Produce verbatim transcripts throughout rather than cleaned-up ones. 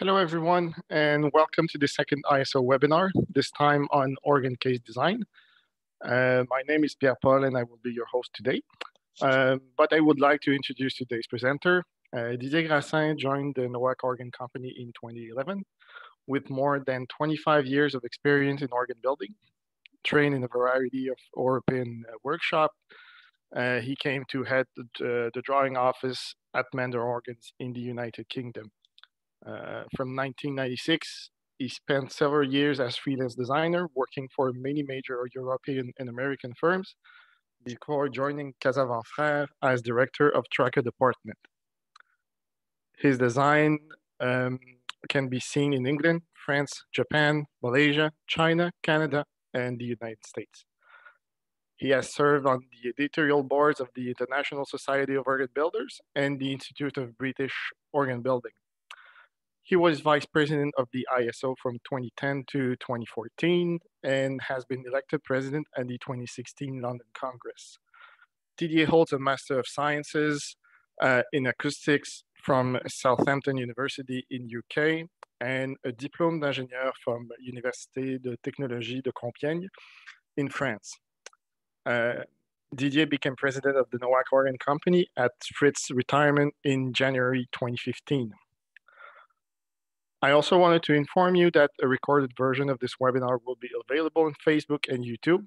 Hello everyone, and welcome to the second I S O webinar, this time on organ case design. Uh, my name is Pierre-Paul and I will be your host today. Uh, but I would like to introduce today's presenter. Uh, Didier Grassin joined the Noack Organ Company in twenty eleven with more than twenty-five years of experience in organ building, trained in a variety of European uh, workshops. Uh, he came to head the, uh, the drawing office at Mander Organs in the United Kingdom. Uh, from nineteen ninety-six, he spent several years as freelance designer, working for many major European and American firms, before joining Casavant Frères as director of tracker department. His design um, can be seen in England, France, Japan, Malaysia, China, Canada, and the United States. He has served on the editorial boards of the International Society of Organ Builders and the Institute of British Organ Building. He was vice president of the I S O from twenty ten to twenty fourteen and has been elected president at the twenty sixteen London Congress. Didier holds a Master of Sciences uh, in Acoustics from Southampton University in U K and a Diplôme d'ingénieur from Université de Technologie de Compiègne in France. Uh, Didier became president of the Noack Organ Company at Fritz's retirement in January twenty fifteen. I also wanted to inform you that a recorded version of this webinar will be available on Facebook and YouTube.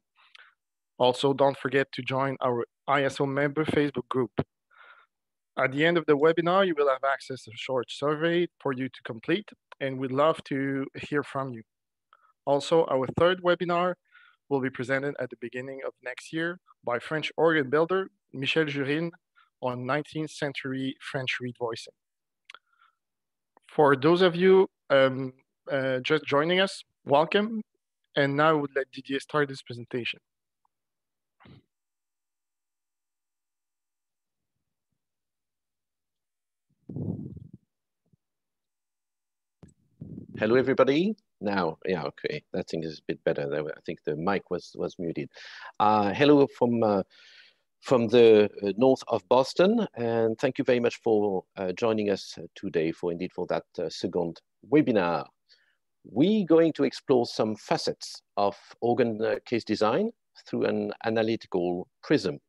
Also, don't forget to join our I S O member Facebook group. At the end of the webinar, you will have access to a short survey for you to complete, and we'd love to hear from you. Also, our third webinar will be presented at the beginning of next year by French organ builder Michel Jurin on nineteenth century French reed voicing. For those of you um, uh, just joining us, welcome. And now I would let Didier start this presentation. Hello, everybody. Now, yeah, okay. That thing is a bit better. I think the mic was, was muted. Uh, hello from... Uh, from the north of Boston, and thank you very much for uh, joining us today for indeed for that uh, second webinar. We're going to explore some facets of organ uh, case design through an analytical prism.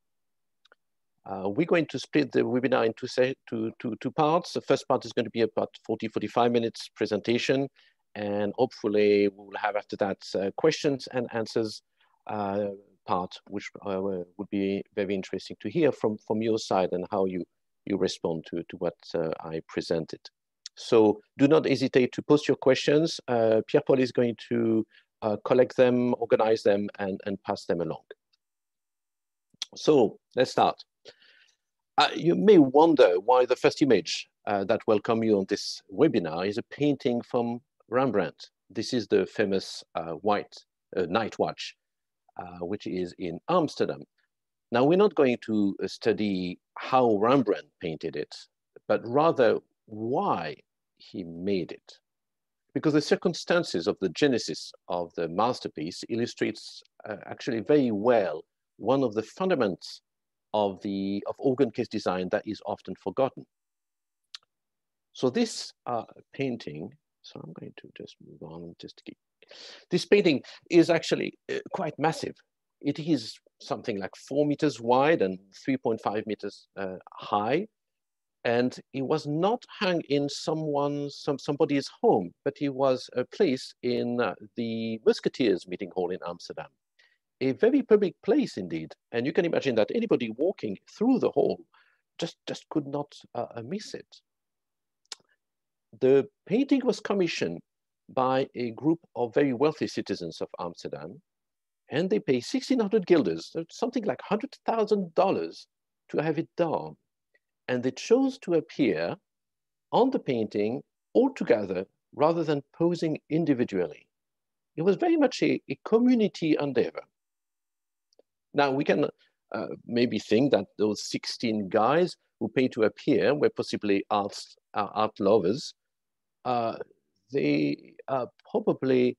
Uh, we're going to split the webinar into say, two, two, two parts. The first part is going to be about forty, forty-five minutes presentation, and hopefully we'll have after that uh, questions and answers uh, part, which uh, would be very interesting to hear from, from your side and how you, you respond to, to what uh, I presented. So do not hesitate to post your questions. Uh, Pierre-Paul is going to uh, collect them, organize them, and, and pass them along. So let's start. Uh, you may wonder why the first image uh, that welcomes you on this webinar is a painting from Rembrandt. This is the famous uh, white uh, night watch, Uh, which is in Amsterdam. Now, we're not going to study how Rembrandt painted it, but rather why he made it. Because the circumstances of the genesis of the masterpiece illustrates uh, actually very well one of the fundamentals of, the, of organ case design that is often forgotten. So this uh, painting, so I'm going to just move on, just keep. This painting is actually uh, quite massive. It is something like four meters wide and three point five meters uh, high. And it was not hung in someone's, some, somebody's home, but it was uh, placed in uh, the Musketeers meeting hall in Amsterdam. A very public place indeed. And you can imagine that anybody walking through the hall just, just could not uh, miss it. The painting was commissioned by a group of very wealthy citizens of Amsterdam, and they pay sixteen hundred guilders, something like one hundred thousand dollars, to have it done. And they chose to appear on the painting all together rather than posing individually. It was very much a, a community endeavor. Now we can uh, maybe think that those sixteen guys who paid to appear were possibly art, uh, art lovers. Uh, They are probably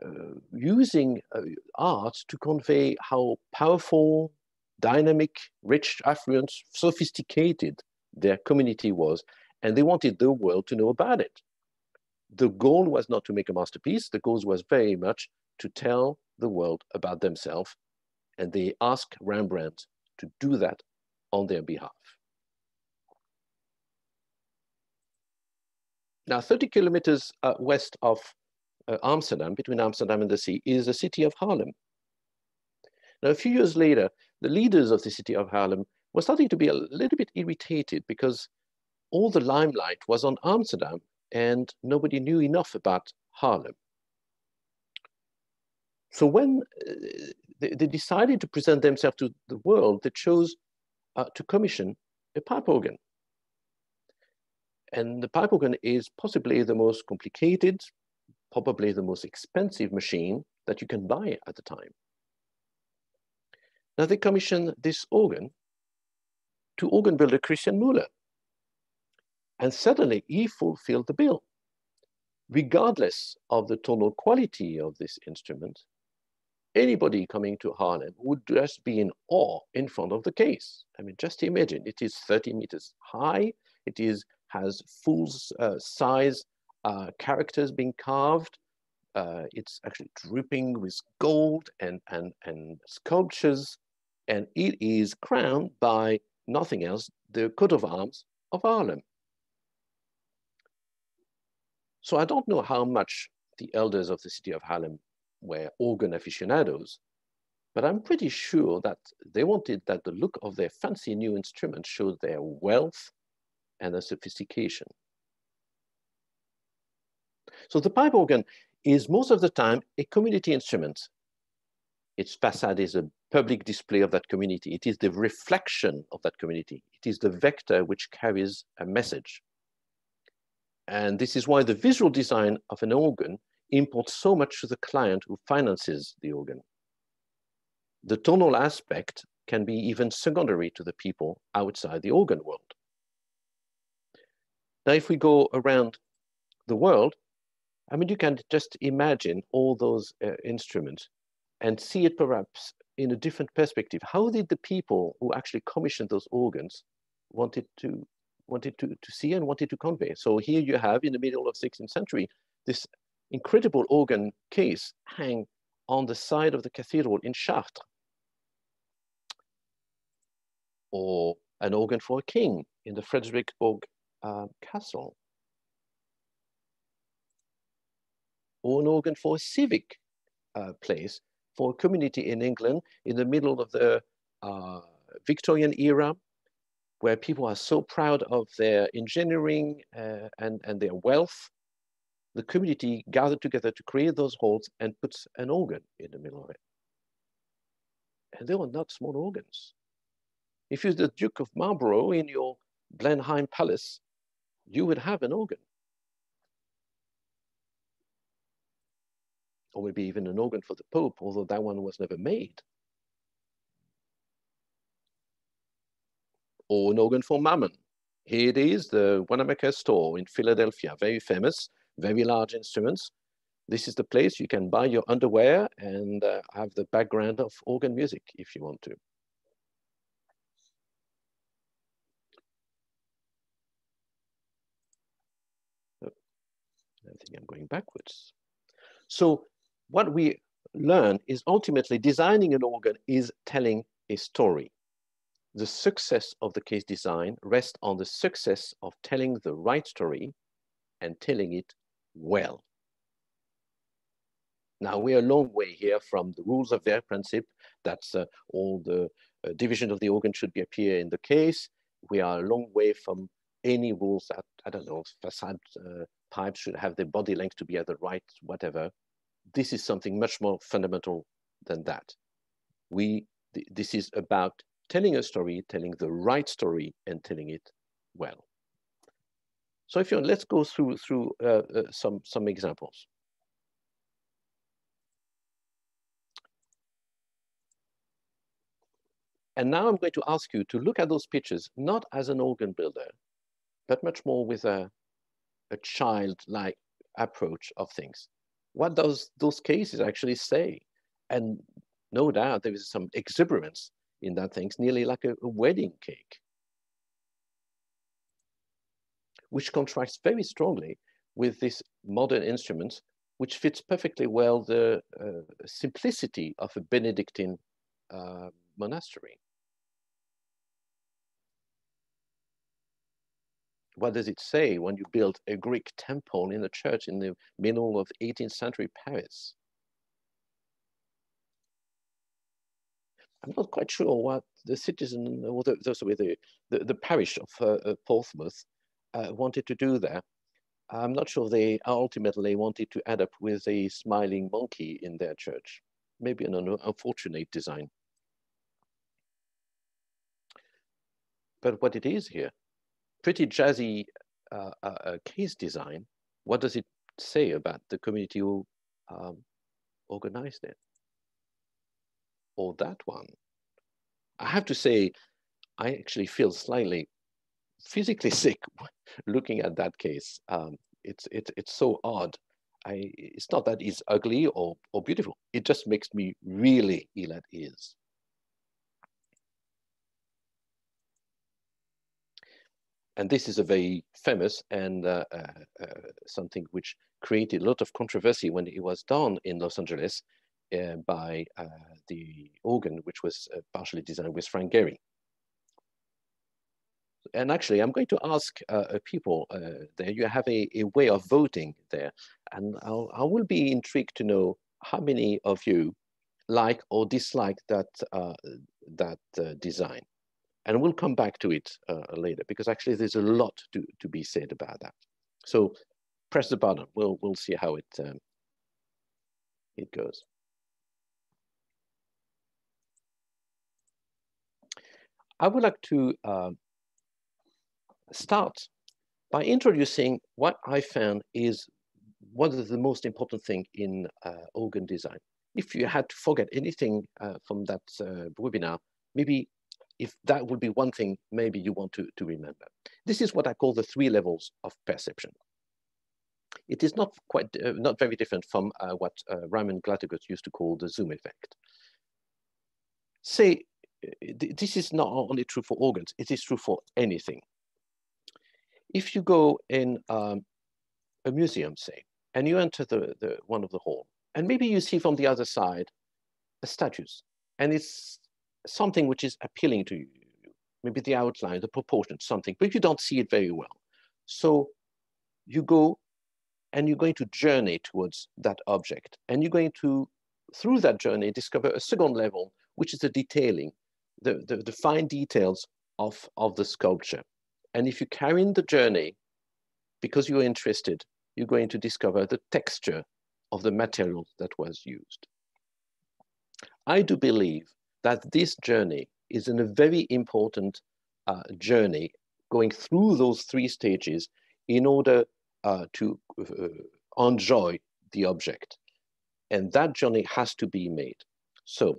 uh, using uh, art to convey how powerful, dynamic, rich, affluent, sophisticated their community was, and they wanted the world to know about it. the goal was not to make a masterpiece. The goal was very much to tell the world about themselves. And they asked Rembrandt to do that on their behalf. Now, thirty kilometers uh, west of uh, Amsterdam, between Amsterdam and the sea, is the city of Haarlem. Now, a few years later, the leaders of the city of Haarlem were starting to be a little bit irritated because all the limelight was on Amsterdam and nobody knew enough about Haarlem. So when uh, they, they decided to present themselves to the world, they chose uh, to commission a pipe organ. And the pipe organ is possibly the most complicated, probably the most expensive machine that you can buy at the time. Now they commissioned this organ to organ builder Christian Muller. And suddenly he fulfilled the bill. Regardless of the tonal quality of this instrument, anybody coming to Haarlem would just be in awe in front of the case. I mean, just imagine, it is thirty meters high, it is has full uh, size uh, characters being carved. Uh, it's actually dripping with gold and, and, and sculptures. And it is crowned by nothing else, the coat of arms of Haarlem. So I don't know how much the elders of the city of Haarlem were organ aficionados, but I'm pretty sure that they wanted that the look of their fancy new instrument showed their wealth and the sophistication. So the pipe organ is most of the time a community instrument. Its facade is a public display of that community. It is the reflection of that community. It is the vector which carries a message. And this is why the visual design of an organ imports so much to the client who finances the organ. The tonal aspect can be even secondary to the people outside the organ world. Now, if we go around the world, I mean, you can just imagine all those uh, instruments and see it perhaps in a different perspective. How did the people who actually commissioned those organs wanted to, wanted to, to see and wanted to convey? So here you have in the middle of sixteenth century, this incredible organ case hang on the side of the cathedral in Chartres, or an organ for a king in the Frederiksborg Uh, castle, or an organ for a civic uh, place, for a community in England in the middle of the uh, Victorian era, where people are so proud of their engineering uh, and, and their wealth. The community gathered together to create those halls and puts an organ in the middle of it. And they were not small organs. If you're the Duke of Marlborough in your Blenheim Palace, you would have an organ. Or maybe even an organ for the Pope, although that one was never made. Or an organ for Mammon. Here it is, the Wanamaker store in Philadelphia, very famous, very large instruments. This is the place you can buy your underwear and uh, have the background of organ music if you want to. I think I'm going backwards. So what we learn is ultimately designing an organ is telling a story. The success of the case design rests on the success of telling the right story and telling it well. Now we're a long way here from the rules of their principle. That's uh, all the uh, division of the organ should be appear in the case. We are a long way from any rules that, I don't know, facade uh, pipes should have their body length to be at the right, whatever. This is something much more fundamental than that. We, th this is about telling a story, telling the right story and telling it well. So if you let's go through, through uh, uh, some, some examples. And now I'm going to ask you to look at those pictures, not as an organ builder, but much more with a, a child-like approach of things. What does those cases actually say? And no doubt there is some exuberance in that things, nearly like a, a wedding cake, which contrasts very strongly with this modern instrument, which fits perfectly well the uh, simplicity of a Benedictine uh, monastery. What does it say when you build a Greek temple in a church in the middle of eighteenth century Paris? I'm not quite sure what the citizen, or the, the, the, the parish of uh, Portsmouth uh, wanted to do there. I'm not sure they ultimately wanted to end up with a smiling monkey in their church. Maybe an unfortunate design. But what it is here, pretty jazzy uh, uh, case design. What does it say about the community who um, organized it? Or that one? I have to say, I actually feel slightly physically sick looking at that case. Um, it's, it's, it's so odd. I, it's not that it's ugly or, or beautiful. It just makes me really ill at ease. And this is a very famous and uh, uh, uh, something which created a lot of controversy when it was done in Los Angeles uh, by uh, the organ, which was uh, partially designed with Frank Gehry. And actually, I'm going to ask uh, people uh, there, you have a, a way of voting there. And I'll, I will be intrigued to know how many of you like or dislike that, uh, that uh, design. And we'll come back to it uh, later, because actually there's a lot to, to be said about that. So press the button. We'll, we'll see how it, um, it goes. I would like to uh, start by introducing what I found is one of the most important thing in uh, organ design. If you had to forget anything uh, from that uh, webinar, maybe if that would be one thing, maybe you want to, to remember. This is what I call the three levels of perception. It is not quite, uh, not very different from uh, what uh, Raymond Glattergut used to call the zoom effect. Say, this is not only true for organs, it is true for anything. If you go in um, a museum, say, and you enter the, the one of the hall, and maybe you see from the other side a statues, and it's something which is appealing to you, maybe the outline, the proportion, something, but you don't see it very well. So you go and you're going to journey towards that object. And you're going to, through that journey, discover a second level, which is the detailing, the, the, the fine details of, of the sculpture. And if you carry in the journey, because you're interested, you're going to discover the texture of the material that was used. I do believe that this journey is in a very important uh, journey, going through those three stages in order uh, to uh, enjoy the object. And that journey has to be made. So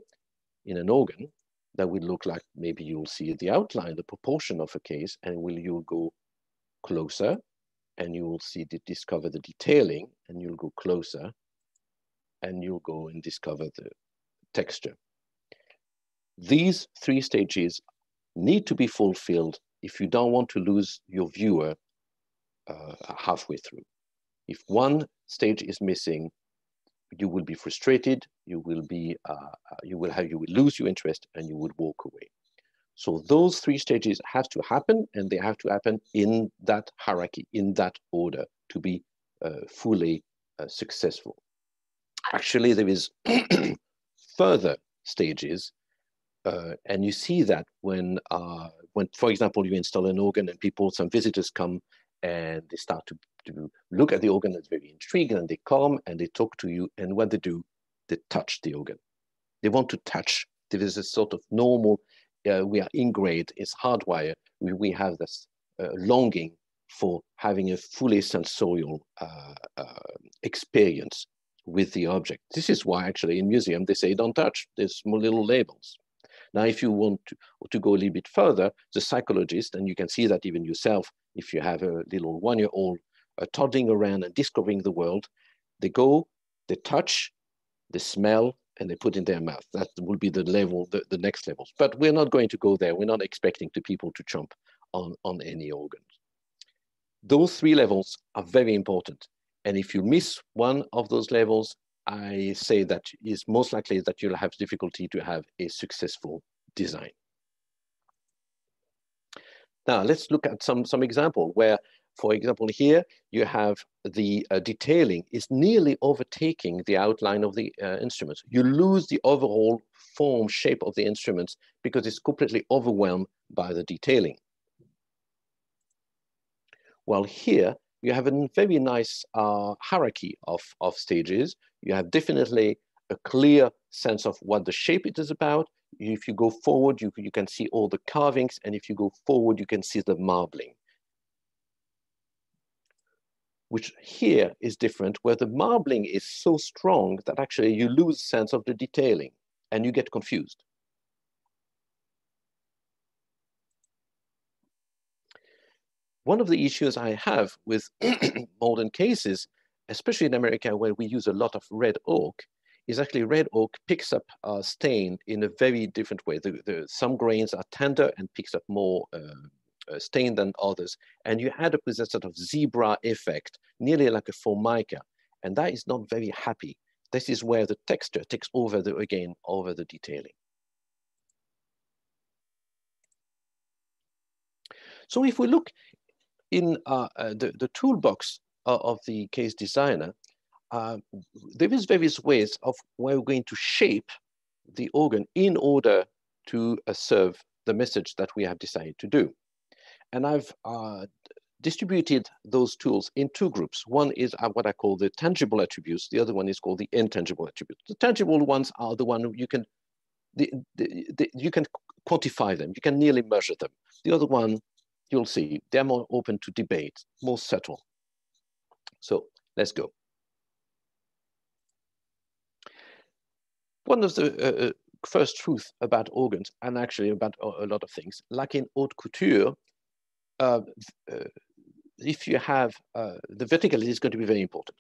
in an organ, that would look like maybe you'll see the outline, the proportion of a case, and will you go closer and you will see the, discover the detailing, and you'll go closer and you'll go and discover the texture. These three stages need to be fulfilled if you don't want to lose your viewer uh, halfway through. If one stage is missing, you will be frustrated, you will be, uh, you will have, you will lose your interest, and you would walk away. So those three stages have to happen, and they have to happen in that hierarchy, in that order, to be uh, fully uh, successful. Actually, there is further stages. Uh, and you see that when, uh, when, for example, you install an organ and people, some visitors come and they start to, to look at the organ, that's very intriguing, and they come and they talk to you, and what they do, they touch the organ. They want to touch. There is a sort of normal, uh, we are ingrained, it's hardwired, we, we have this uh, longing for having a fully sensorial uh, uh, experience with the object. This is why actually in museum, they say don't touch, there's small little labels. Now, if you want to, to go a little bit further, the psychologist, and you can see that even yourself, if you have a little one-year-old uh, toddling around and discovering the world, they go, they touch, they smell, and they put in their mouth. That will be the level, the, the next levels. But we're not going to go there. We're not expecting the people to jump on, on any organ. Those three levels are very important. And if you miss one of those levels, I say that it's most likely that you'll have difficulty to have a successful design. Now, let's look at some, some example where, for example, here you have the uh, detailing is nearly overtaking the outline of the uh, instruments. You lose the overall form, shape of the instruments because it's completely overwhelmed by the detailing. While here you have a very nice uh, hierarchy of, of stages. You have definitely a clear sense of what the shape it is about. If you go forward, you, you can see all the carvings, and if you go forward, you can see the marbling, which here is different, where the marbling is so strong that actually you lose sense of the detailing and you get confused. One of the issues I have with modern cases, especially in America where we use a lot of red oak, is actually red oak picks up uh, stain in a very different way. The, the, some grains are tender and picks up more uh, uh, stain than others. And you end up with a sort of zebra effect, nearly like a formica. And that is not very happy. This is where the texture takes over the, again, over the detailing. So if we look in uh, uh, the, the toolbox uh, of the case designer, Uh, there is various ways of where we're going to shape the organ in order to uh, serve the message that we have decided to do. And I've uh, distributed those tools in two groups. One is what I call the tangible attributes. The other one is called the intangible attributes. The tangible ones are the one you can, the, the, the, you can quantify them. You can nearly measure them. The other one, you'll see, they're more open to debate, more subtle. So let's go. One of the uh, first truths about organs, and actually about a lot of things, like in haute couture, uh, uh, if you have uh, the verticality is going to be very important.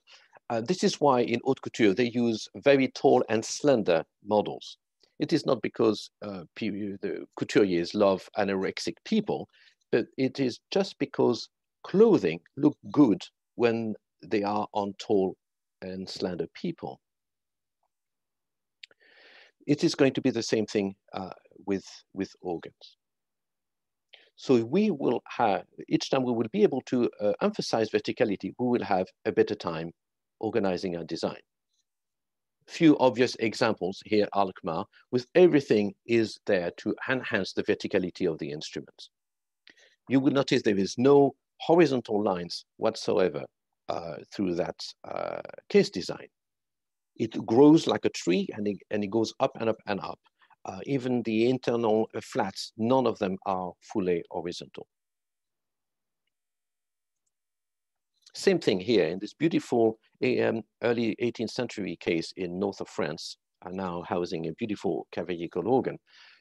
Uh, this is why in haute couture they use very tall and slender models. It is not because uh, the couturiers love anorexic people, but it is just because clothing look good when they are on tall and slender people. It is going to be the same thing uh, with, with organs. So we will have, each time we will be able to uh, emphasize verticality, we will have a better time organizing our design. Few obvious examples here, Alkmaar, with everything is there to enhance the verticality of the instruments. You will notice there is no horizontal lines whatsoever uh, through that uh, case design. It grows like a tree, and it, and it goes up and up and up. Uh, even the internal flats, none of them are fully horizontal. Same thing here in this beautiful um, early eighteenth century case in north of France, are now housing a beautiful Cavaillé-Coll organ.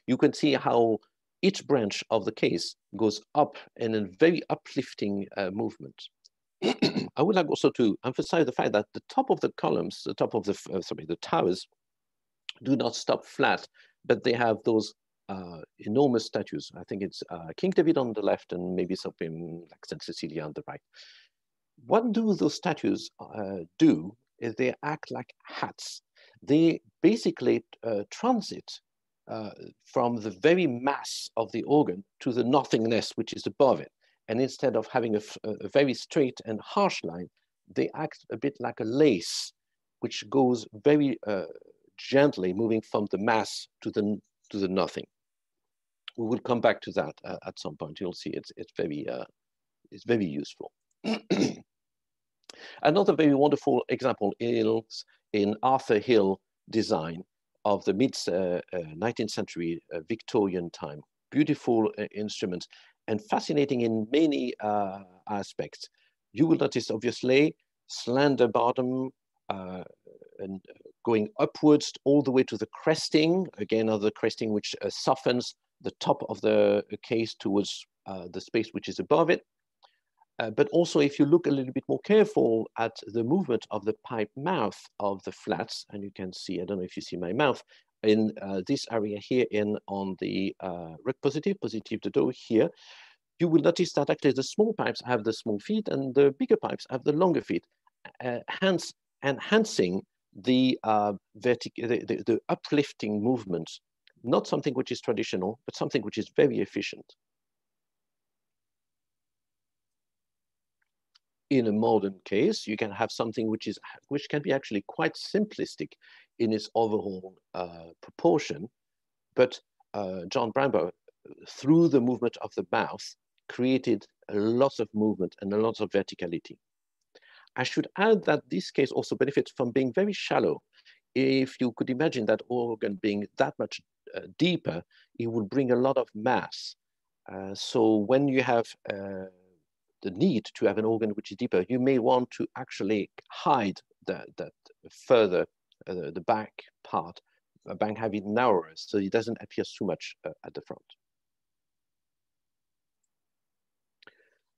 You can see how each branch of the case goes up in a very uplifting uh, movement. I would like also to emphasize the fact that the top of the columns, the top of the, uh, sorry, the towers do not stop flat, but they have those uh, enormous statues. I think it's uh, King David on the left and maybe something like Saint Cecilia on the right. What do those statues uh, do is they act like hats. They basically uh, transit uh, from the very mass of the organ to the nothingness which is above it. And instead of having a, a very straight and harsh line, they act a bit like a lace, which goes very uh, gently, moving from the mass to the, to the nothing. We will come back to that uh, at some point. You'll see it's, it's, very, uh, it's very useful. Another very wonderful example is in Arthur Hill design of the mid uh, uh, nineteenth century uh, Victorian time. Beautiful uh, instruments. And fascinating in many uh, aspects. You will notice, obviously, slender bottom uh, and going upwards all the way to the cresting, again, of the cresting which uh, softens the top of the case towards uh, the space which is above it. Uh, but also, if you look a little bit more careful at the movement of the pipe mouth of the flats, and you can see, I don't know if you see my mouth, in uh, this area here in on the uh, rec positive, positive de do here, you will notice that actually the small pipes have the small feet and the bigger pipes have the longer feet, uh, hence enhancing the, uh, vertic the, the, the uplifting movements, not something which is traditional, but something which is very efficient in a modern case. You can have something which is which can be actually quite simplistic in its overall uh, proportion, but uh, John Bramber, through the movement of the mouth, created a lot of movement and a lot of verticality. I should add that this case also benefits from being very shallow. If you could imagine that organ being that much uh, deeper, it would bring a lot of mass. Uh, so when you have uh, the need to have an organ which is deeper, you may want to actually hide that that further, uh, the back part, uh, back have it narrower, so it doesn't appear so much uh, at the front.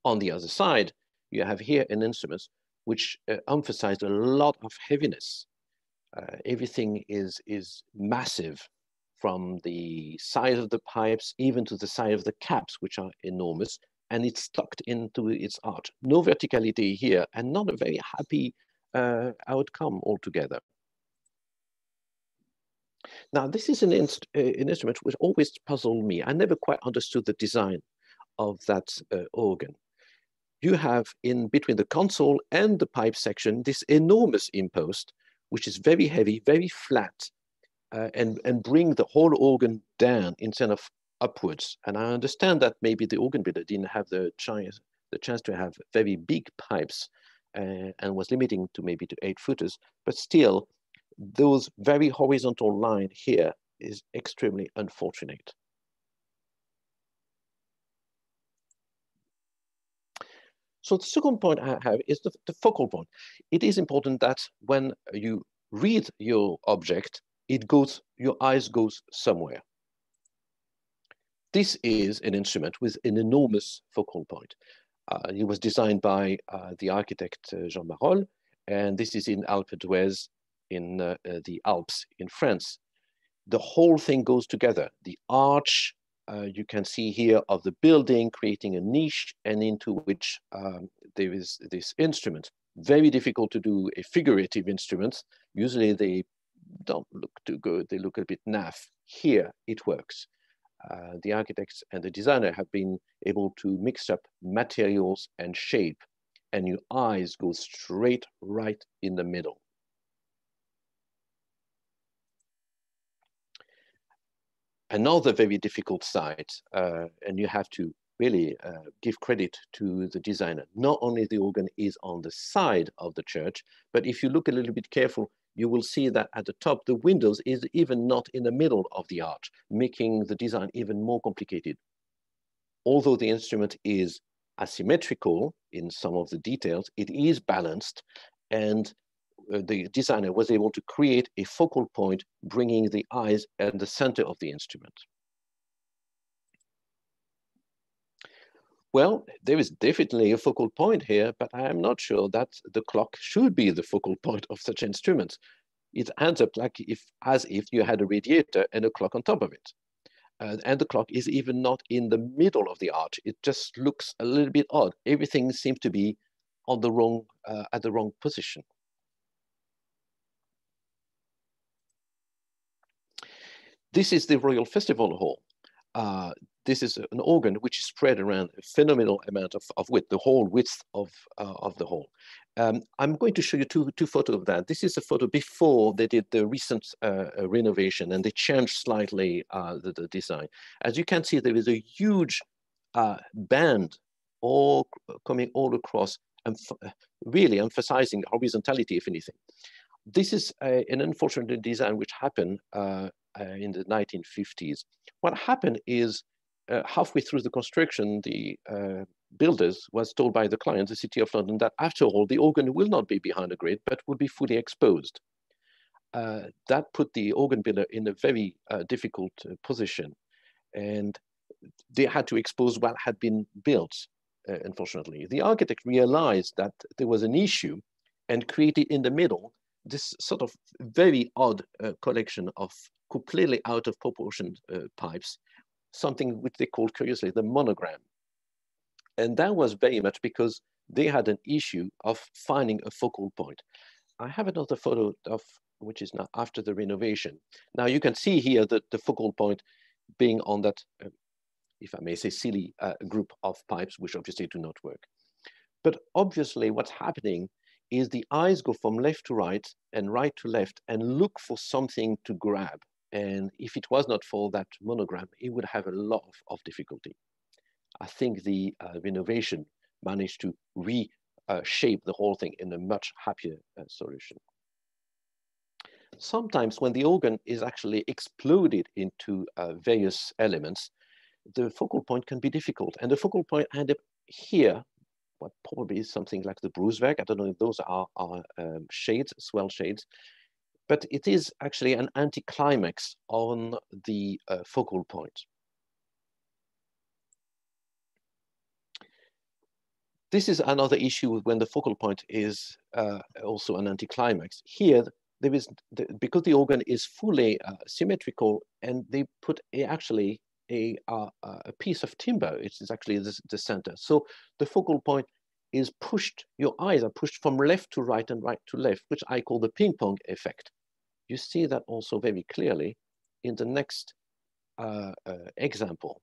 On the other side, you have here an instrument which uh, emphasized a lot of heaviness. Uh, everything is, is massive, from the size of the pipes, even to the size of the caps, which are enormous, and it's tucked into its arch. No verticality here, and not a very happy uh, outcome altogether. Now, this is an, inst an instrument which always puzzled me. I never quite understood the design of that uh, organ. You have, in between the console and the pipe section, this enormous impost, which is very heavy, very flat, uh, and, and bring the whole organ down instead of upwards. And I understand that maybe the organ builder didn't have the chance, the chance to have very big pipes uh, and was limiting to maybe to eight footers, but still those very horizontal line here is extremely unfortunate. So the second point I have is the, the focal point. It is important that when you read your object, it goes, your eyes goes somewhere. This is an instrument with an enormous focal point. Uh, it was designed by uh, the architect uh, Jean Marolle, and this is in Alpe d'Huez in uh, uh, the Alps in France. The whole thing goes together. The arch, Uh, you can see here, of the building, creating a niche and into which um, there is this instrument. Very difficult to do a figurative instrument. Usually they don't look too good. They look a bit naff. Here it works. Uh, the architects and the designer have been able to mix up materials and shape, and your eyes go straight right in the middle. Another very difficult side, uh, and you have to really uh, give credit to the designer. Not only the organ is on the side of the church, but if you look a little bit careful, you will see that at the top, the windows is even not in the middle of the arch, making the design even more complicated. Although the instrument is asymmetrical in some of the details, it is balanced, and the designer was able to create a focal point, bringing the eyes at the center of the instrument. Well, there is definitely a focal point here, but I am not sure that the clock should be the focal point of such instruments. It ends up like if, as if you had a radiator and a clock on top of it. Uh, and the clock is even not in the middle of the arch. It just looks a little bit odd. Everything seems to be on the wrong, uh, at the wrong position. This is the Royal Festival Hall. Uh, this is an organ which is spread around a phenomenal amount of, of width, the whole width of, uh, of the hall. Um, I'm going to show you two, two photos of that. This is a photo before they did the recent uh, renovation, and they changed slightly uh, the, the design. As you can see, there is a huge uh, band all coming all across, and really emphasizing horizontality, if anything. This is a, an unfortunate design which happened uh, uh, in the nineteen fifties. What happened is uh, halfway through the construction, the uh, builders was told by the client, the City of London, that after all, the organ will not be behind a grate, but will be fully exposed. Uh, that put the organ builder in a very uh, difficult uh, position, and they had to expose what had been built, uh, unfortunately. The architect realized that there was an issue and created in the middle this sort of very odd uh, collection of completely out of proportion uh, pipes, something which they called curiously the monogram. And that was very much because they had an issue of finding a focal point. I have another photo of, which is now after the renovation. Now you can see here that the focal point being on that, uh, if I may say, silly uh, group of pipes, which obviously do not work. But obviously what's happening is the eyes go from left to right and right to left and look for something to grab. And if it was not for that monogram, it would have a lot of, of difficulty. I think the uh, renovation managed to reshape uh, the whole thing in a much happier uh, solution. Sometimes when the organ is actually exploded into uh, various elements, the focal point can be difficult. And the focal point ended up here, what probably is something like the Bruisberg. I don't know if those are, are um, shades, swell shades, but it is actually an anticlimax on the uh, focal point. This is another issue when the focal point is uh, also an anticlimax. Here, there is, the, because the organ is fully uh, symmetrical, and they put a, actually a, uh, a piece of timber, it is actually the, the center. So the focal point is pushed, your eyes are pushed from left to right and right to left, which I call the ping pong effect. You see that also very clearly in the next uh, uh, example,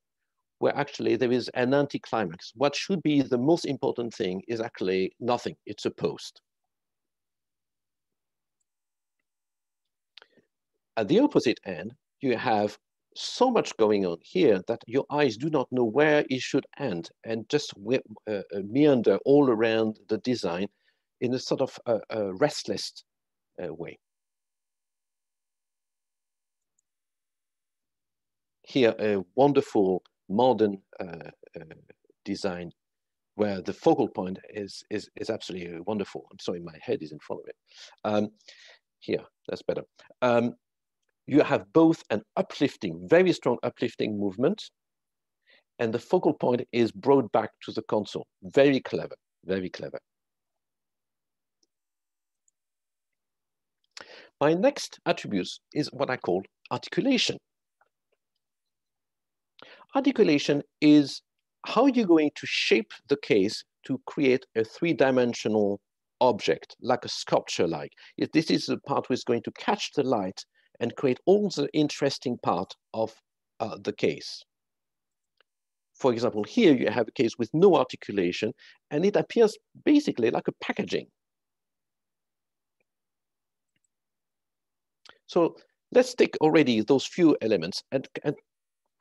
where actually there is an anticlimax. What should be the most important thing is actually nothing, it's a post. At the opposite end, you have so much going on here that your eyes do not know where it should end and just uh, meander all around the design in a sort of uh, uh, restless uh, way. Here, a wonderful modern uh, uh, design where the focal point is, is, is absolutely wonderful. I'm sorry, my head is in front of it. Um, here, that's better. Um, You have both an uplifting, very strong uplifting movement, and the focal point is brought back to the console. Very clever, very clever. My next attribute is what I call articulation. Articulation is how you're going to shape the case to create a three-dimensional object, like a sculpture-like. This is the part which is going to catch the light and create all the interesting part of uh, the case. For example, here you have a case with no articulation, and it appears basically like a packaging. So let's take already those few elements and, and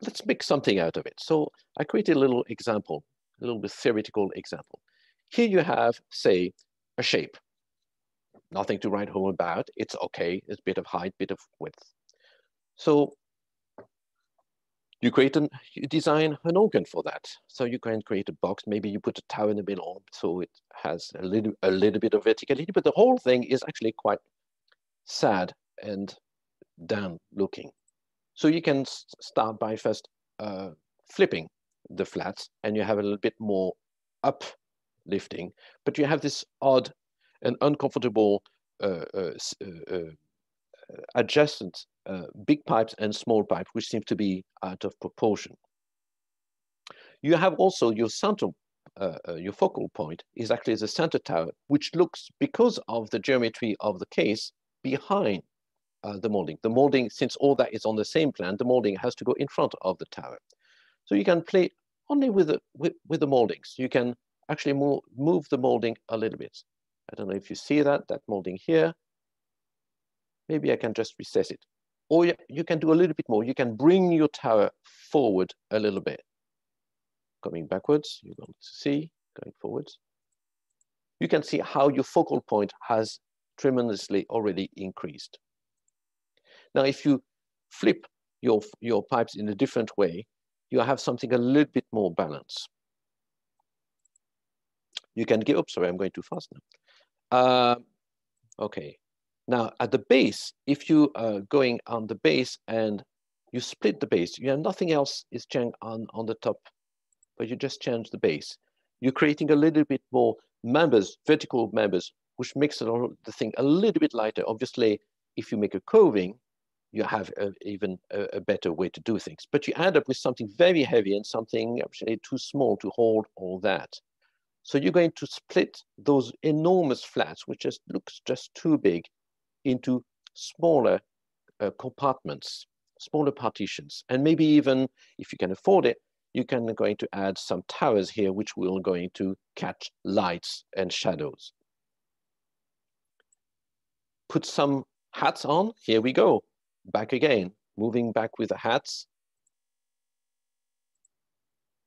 let's make something out of it. So I created a little example, a little bit theoretical example. Here you have, say, a shape. Nothing to write home about, it's okay. It's a bit of height, bit of width. So you create an, you design an organ for that. So you can create a box, maybe you put a tower in the middle so it has a little, a little bit of verticality, but the whole thing is actually quite sad and down looking. So you can start by first uh, flipping the flats and you have a little bit more uplifting, but you have this odd an uncomfortable uh, uh, uh, adjacent uh, big pipes and small pipes, which seem to be out of proportion. You have also your central, uh, uh, your focal point is actually the center tower, which looks, because of the geometry of the case, behind uh, the molding. The molding, since all that is on the same plan, the molding has to go in front of the tower. So you can play only with the, with, with the moldings. You can actually move, move the molding a little bit. I don't know if you see that, that molding here. Maybe I can just recess it. Or you, you can do a little bit more. You can bring your tower forward a little bit. Coming backwards, you're going to see, going forwards. You can see how your focal point has tremendously already increased. Now, if you flip your, your pipes in a different way, you have something a little bit more balanced. You can give up, sorry, I'm going too fast now. Uh, okay, now at the base, if you are going on the base and you split the base, you have nothing else is changed on, on the top, but you just change the base. You're creating a little bit more members, vertical members, which makes the thing a little bit lighter. Obviously, if you make a curving, you have a, even a, a better way to do things. But you end up with something very heavy and something actually too small to hold all that. So you're going to split those enormous flats, which just looks just too big, into smaller uh, compartments, smaller partitions. And maybe even, if you can afford it, you can going to add some towers here, which will going to catch lights and shadows. Put some hats on, here we go. Back again, moving back with the hats.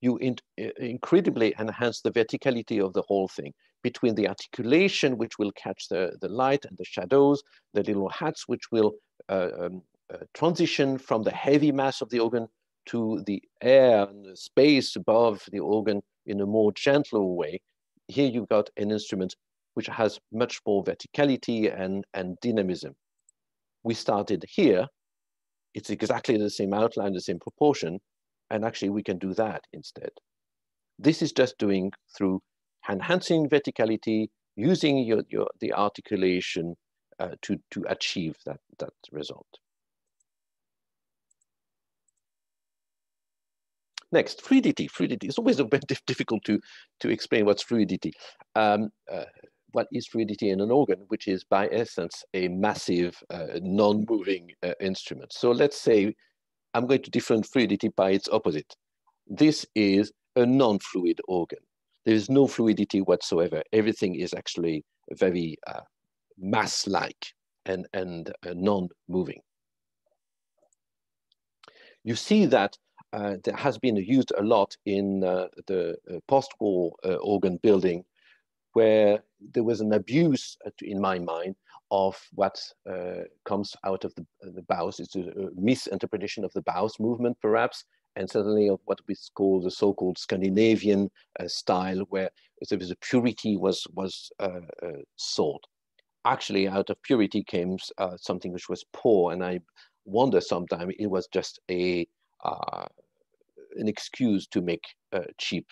You in, uh, incredibly enhance the verticality of the whole thing between the articulation, which will catch the, the light and the shadows, the little hats, which will uh, um, uh, transition from the heavy mass of the organ to the air and the space above the organ in a more gentler way. Here you've got an instrument which has much more verticality and, and dynamism. We started here. It's exactly the same outline, the same proportion, and actually we can do that instead. This is just doing through enhancing verticality, using your, your, the articulation uh, to, to achieve that, that result. Next, fluidity. Fluidity is always a bit difficult to, to explain what's fluidity. Um, uh, what is fluidity in an organ, which is by essence a massive uh, non-moving uh, instrument. So let's say I'm going to define fluidity by its opposite. This is a non-fluid organ. There is no fluidity whatsoever. Everything is actually very uh, mass-like and, and uh, non-moving. You see that Uh, that has been used a lot in uh, the uh, post-war uh, organ building, where there was an abuse, uh, in my mind, of what uh, comes out of the, the Bauhaus. It's a, a misinterpretation of the Bauhaus movement, perhaps, and certainly of what we call the so-called Scandinavian uh, style, where there was a purity was, was uh, uh, sought. Actually, out of purity came uh, something which was poor, and I wonder sometimes it was just a Uh, an excuse to make uh, cheap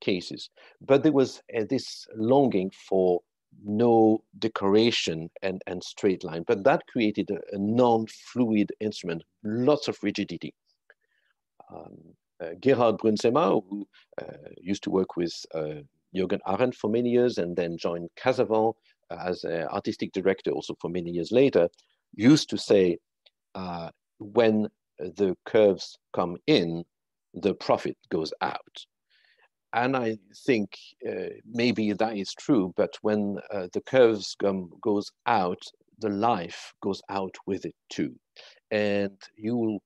cases. But there was uh, this longing for no decoration and, and straight line, but that created a, a non-fluid instrument, lots of rigidity. Um, uh, Gerhard Brunsema, who uh, used to work with uh, Jürgen Arendt for many years and then joined Casavant as an artistic director also for many years later, used to say uh, when the curves come in, the profit goes out. And I think uh, maybe that is true, but when uh, the curves come goes out, the life goes out with it too. And you will,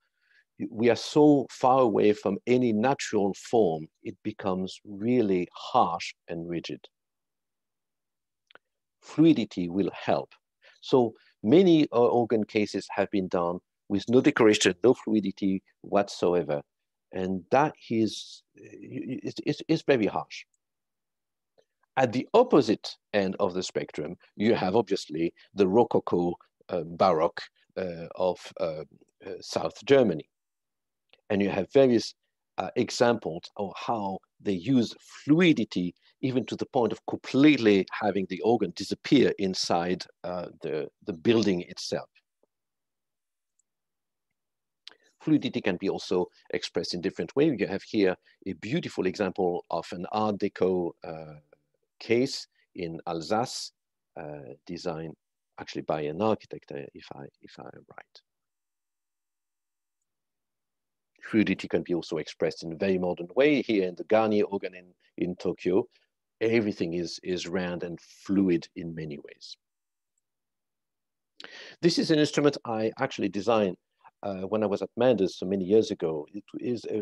we are so far away from any natural form, it becomes really harsh and rigid. Fluidity will help. So many uh, organ cases have been done with no decoration, no fluidity whatsoever. And that is, is, is, is very harsh. At the opposite end of the spectrum, you have obviously the Rococo uh, Baroque uh, of uh, uh, South Germany. And you have various uh, examples of how they use fluidity, even to the point of completely having the organ disappear inside uh, the, the building itself. Fluidity can be also expressed in different ways. You have here a beautiful example of an Art Deco uh, case in Alsace, uh, designed actually by an architect, uh, if I if I'm right. Fluidity can be also expressed in a very modern way here in the Garnier organ in, in Tokyo. Everything is, is round and fluid in many ways. This is an instrument I actually designed Uh, when I was at Mander's so many years ago. It is a,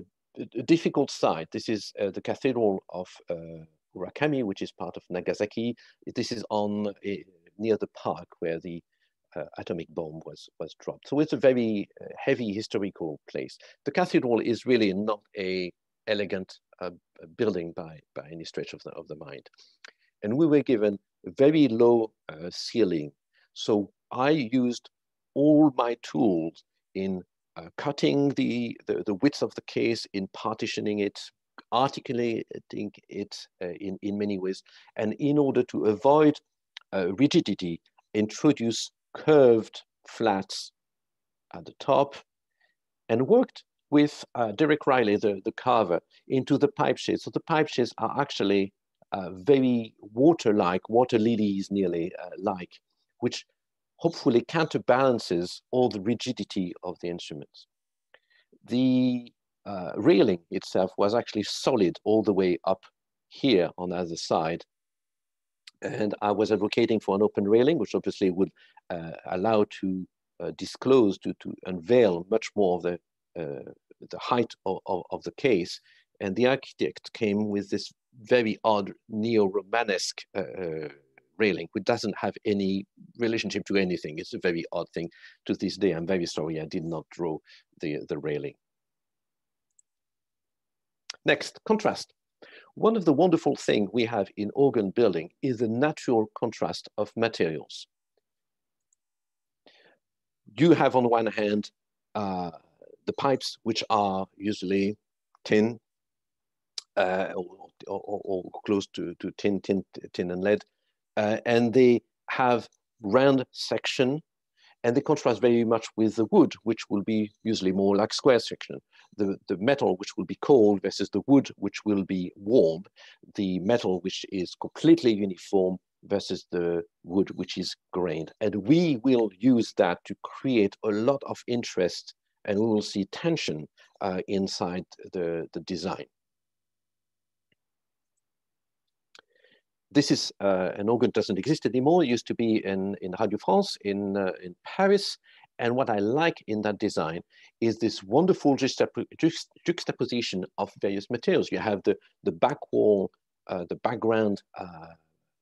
a difficult site. This is uh, the Cathedral of uh, Murakami, which is part of Nagasaki. This is on a, near the park where the uh, atomic bomb was, was dropped. So it's a very uh, heavy historical place. The cathedral is really not a elegant uh, building by, by any stretch of the, of the mind. And we were given a very low uh, ceiling. So I used all my tools in uh, cutting the, the, the width of the case, in partitioning it, articulating it uh, in, in many ways. And in order to avoid uh, rigidity, introduce curved flats at the top, and worked with uh, Derek Riley, the, the carver, into the pipe shades. So the pipe shades are actually uh, very water-like, water lilies nearly uh, like, which hopefully counterbalances all the rigidity of the instruments. The uh, railing itself was actually solid all the way up here on the other side. And I was advocating for an open railing, which obviously would uh, allow to uh, disclose, to, to unveil much more of the Uh, the height of, of, of the case, and the architect came with this very odd neo-Romanesque uh, uh, railing, which doesn't have any relationship to anything. It's a very odd thing. To this day, I'm very sorry I did not draw the, the railing. Next, contrast. One of the wonderful things we have in organ building is the natural contrast of materials. You have on one hand, uh, the pipes, which are usually tin uh, or, or, or close to, to tin, tin, tin and lead, uh, and they have round section, and they contrast very much with the wood, which will be usually more like square section. The, the metal, which will be cold, versus the wood, which will be warm. The metal, which is completely uniform, versus the wood, which is grained. And we will use that to create a lot of interest, and we will see tension uh, inside the, the design. This is, uh, an organ doesn't exist anymore. It used to be in, in Radio France in, uh, in Paris. And what I like in that design is this wonderful juxtap juxtaposition of various materials. You have the, the back wall, uh, the background uh,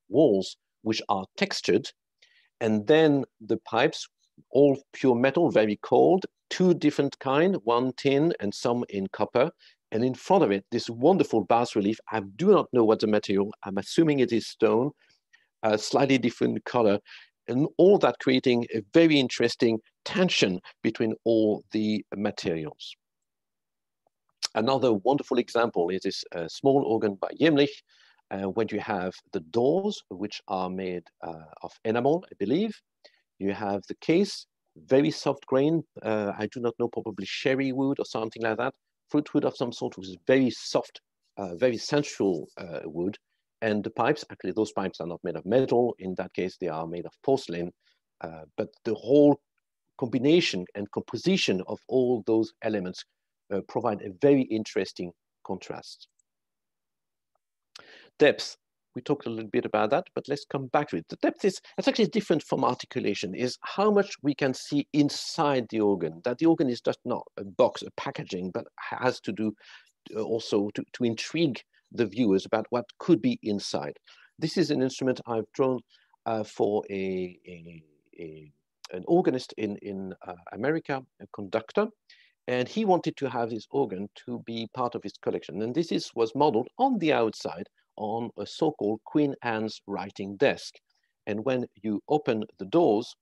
walls, which are textured, and then the pipes, all pure metal, very cold, two different kind, one tin and some in copper. And in front of it, this wonderful bas-relief. I do not know what the material, I'm assuming it is stone, a slightly different color, and all that creating a very interesting tension between all the materials. Another wonderful example is this uh, small organ by Jemlich, uh, when you have the doors, which are made uh, of enamel, I believe. You have the case, very soft grain. Uh, I do not know, probably sherry wood or something like that. Fruit wood of some sort, which is very soft, uh, very sensual uh, wood. And the pipes, actually those pipes are not made of metal. In that case, they are made of porcelain. Uh, but the whole combination and composition of all those elements uh, provide a very interesting contrast. Depth. We talked a little bit about that, but let's come back to it. The depth is that's actually different from articulation, is how much we can see inside the organ, that the organ is just not a box, a packaging, but has to do also to, to intrigue the viewers about what could be inside. This is an instrument I've drawn uh, for a, a, a, an organist in, in uh, America, a conductor, and he wanted to have this organ to be part of his collection. And this is, was modeled on the outside on a so-called Queen Anne's writing desk. And when you open the doors,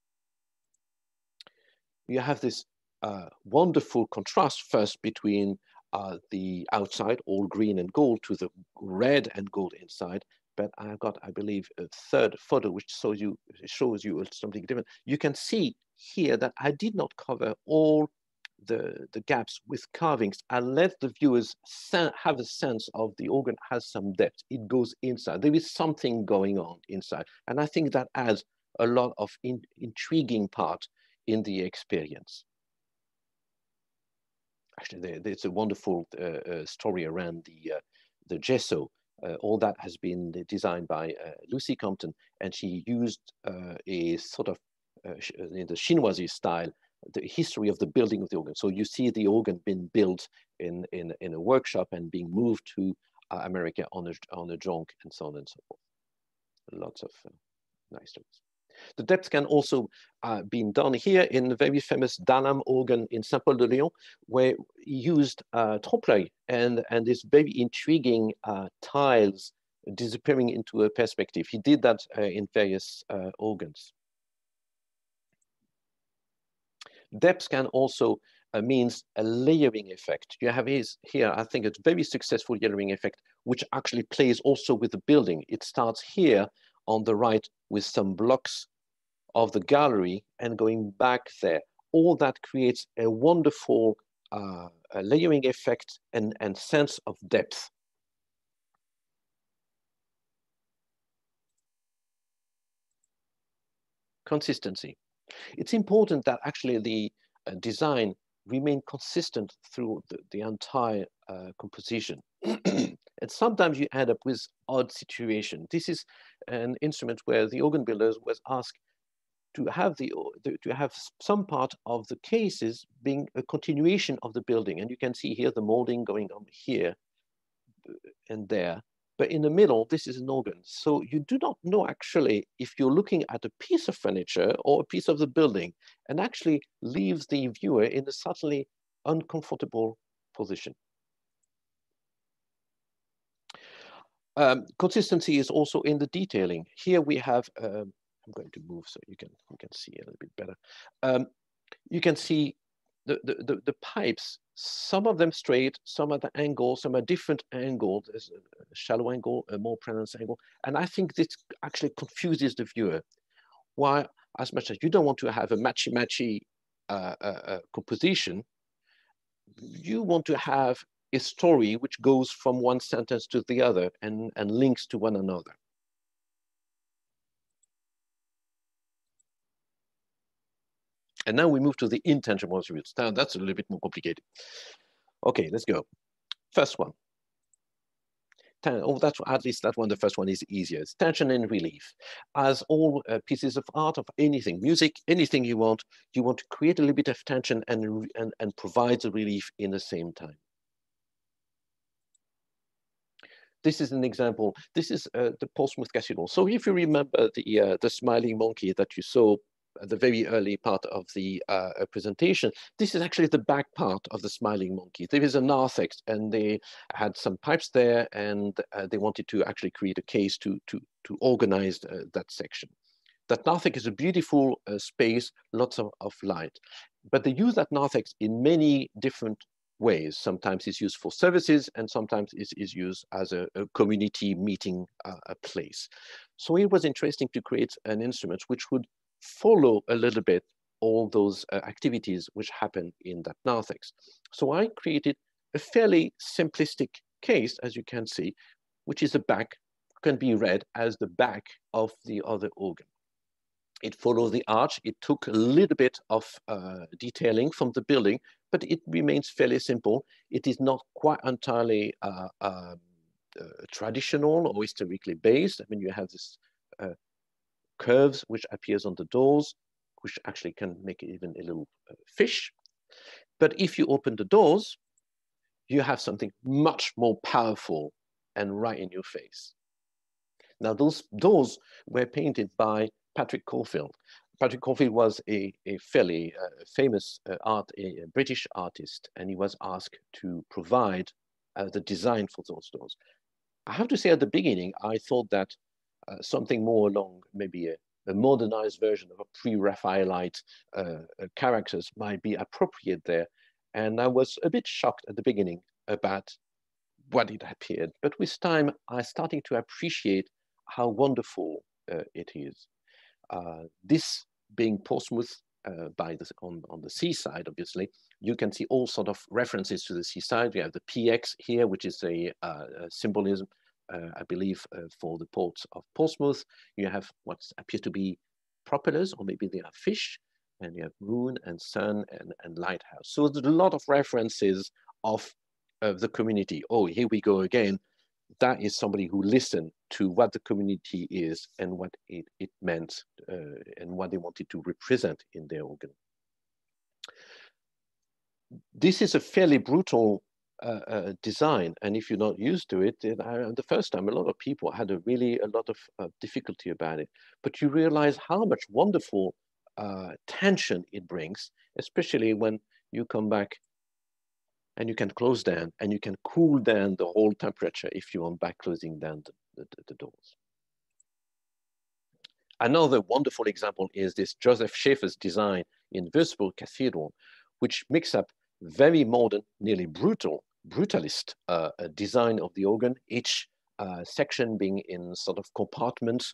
you have this uh, wonderful contrast first between uh, the outside, all green and gold, to the red and gold inside. But I've got, I believe, a third photo which shows you, shows you something different. You can see here that I did not cover all The, the gaps with carvings. I let the viewers have a sense of the organ has some depth. It goes inside. There is something going on inside. And I think that adds a lot of in intriguing part in the experience. Actually, there, there's a wonderful uh, uh, story around the, uh, the gesso. Uh, all that has been designed by uh, Lucy Compton, and she used uh, a sort of, uh, in the Chinoiserie style, the history of the building of the organ. So you see the organ being built in, in, in a workshop and being moved to uh, America on a, on a junk and so on and so forth. Lots of uh, nice things. The depth can also uh, be done here in the very famous Dalam organ in Saint-Paul-de-Lyon, where he used uh, trompe-l'oeil and, and this very intriguing uh, tiles disappearing into a perspective. He did that uh, in various uh, organs. Depth can also uh, means a layering effect. You have his, here, I think, it's very successful layering effect, which actually plays also with the building. It starts here on the right with some blocks of the gallery and going back there. all that creates a wonderful uh, a layering effect and, and sense of depth. Consistency. It's important that actually the uh, design remain consistent through the, the entire uh, composition. And sometimes you end up with odd situation. This is an instrument where the organ builders was asked to have the, to have some part of the cases being a continuation of the building. And you can see here the molding going on here and there. But in the middle, this is an organ. So you do not know actually if you're looking at a piece of furniture or a piece of the building, and actually leaves the viewer in a subtly uncomfortable position. Um, consistency is also in the detailing. Here we have, um, I'm going to move so you can, you can see a little bit better. Um, you can see the, the, the, the pipes, some of them straight, some at the angle, some are different angle. There's a shallow angle, a more pronounced angle. And I think this actually confuses the viewer. Why, as much as you don't want to have a matchy-matchy uh, uh, composition, you want to have a story which goes from one sentence to the other and, and links to one another. And now we move to the intangible attributes. Now that's a little bit more complicated. Okay, let's go. First one. Oh, that's at least that one, the first one is easier. It's tension and relief. As all uh, pieces of art, of anything, music, anything you want, you want to create a little bit of tension and, and, and provide the relief in the same time. This is an example. This is uh, the Portsmouth Cathedral. So if you remember the, uh, the smiling monkey that you saw at the very early part of the uh, presentation, this is actually the back part of the smiling monkey. There is an narthex, and they had some pipes there, and uh, they wanted to actually create a case to, to, to organize uh, that section. That narthex is a beautiful uh, space, lots of, of light. But they use that narthex in many different ways. Sometimes it's used for services, and sometimes it is used as a, a community meeting uh, a place. So it was interesting to create an instrument which would follow a little bit all those uh, activities which happen in that narthex. So I created a fairly simplistic case, as you can see, which is the back, can be read as the back of the other organ. It followed the arch. It took a little bit of uh, detailing from the building, but it remains fairly simple. It is not quite entirely uh, uh, uh, traditional or historically based. I mean, you have this uh, curves which appears on the doors, which actually can make it even a little uh, fish. But if you open the doors, you have something much more powerful and right in your face. Now, those doors were painted by Patrick Caulfield. Patrick Caulfield was a, a fairly uh, famous uh, art, a, a British artist, and he was asked to provide uh, the design for those doors. I have to say at the beginning, I thought that Uh, something more along maybe a, a modernized version of a pre-Raphaelite uh, uh, characters might be appropriate there. And I was a bit shocked at the beginning about what it appeared. But with time, I started to appreciate how wonderful uh, it is. Uh, this being Portsmouth uh, by the, on, on the seaside, obviously, you can see all sort of references to the seaside. We have the P X here, which is a, uh, a symbolism. Uh, I believe uh, for the port of Portsmouth, you have what appear to be propellers, or maybe they are fish, and you have moon and sun and, and lighthouse. So there's a lot of references of, of the community. Oh, here we go again. That is somebody who listened to what the community is and what it, it meant uh, and what they wanted to represent in their organ. This is a fairly brutal Uh, uh, design, and if you're not used to it, then I, the first time a lot of people had a really a lot of uh, difficulty about it, but you realize how much wonderful uh, tension it brings, especially when you come back and you can close down and you can cool down the whole temperature if you want by closing down the, the, the doors. Another wonderful example is this Joseph Schaeffer's design in Würzburg Cathedral, which mix up very modern, nearly brutal, brutalist uh, design of the organ, each uh, section being in sort of compartments,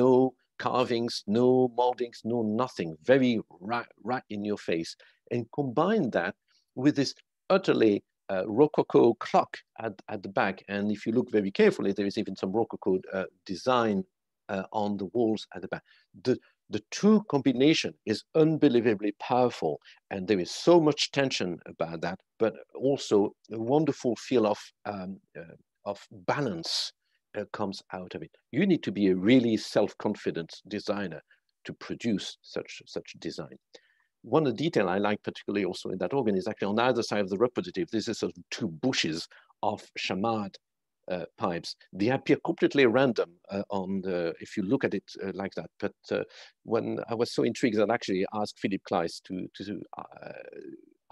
no carvings, no moldings, no nothing, very right, right in your face. And combine that with this utterly uh, Rococo clock at, at the back. And if you look very carefully, there is even some Rococo uh, design uh, on the walls at the back. The, the true combination is unbelievably powerful. And there is so much tension about that, but also a wonderful feel of, um, uh, of balance uh, comes out of it. You need to be a really self-confident designer to produce such, such design. One of the detail I like particularly also in that organ is actually on either side of the repositive, this is sort of two bushes of chamade uh, pipes. They appear completely random uh, on the, if you look at it uh, like that. But uh, when I was so intrigued that I actually asked Philip Kleiss to, to uh,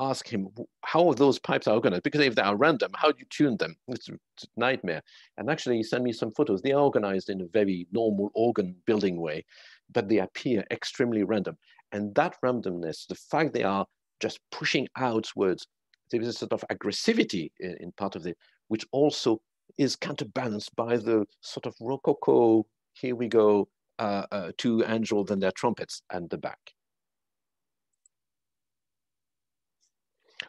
ask him how those pipes are organized, because if they are random, how do you tune them? It's a nightmare. And actually he sent me some photos. They are organized in a very normal organ building way, but they appear extremely random. And that randomness, the fact they are just pushing outwards, there is a sort of aggressivity in, in part of it, which also is counterbalanced by the sort of Rococo, here we go, uh, uh, two angels and their trumpets at the back.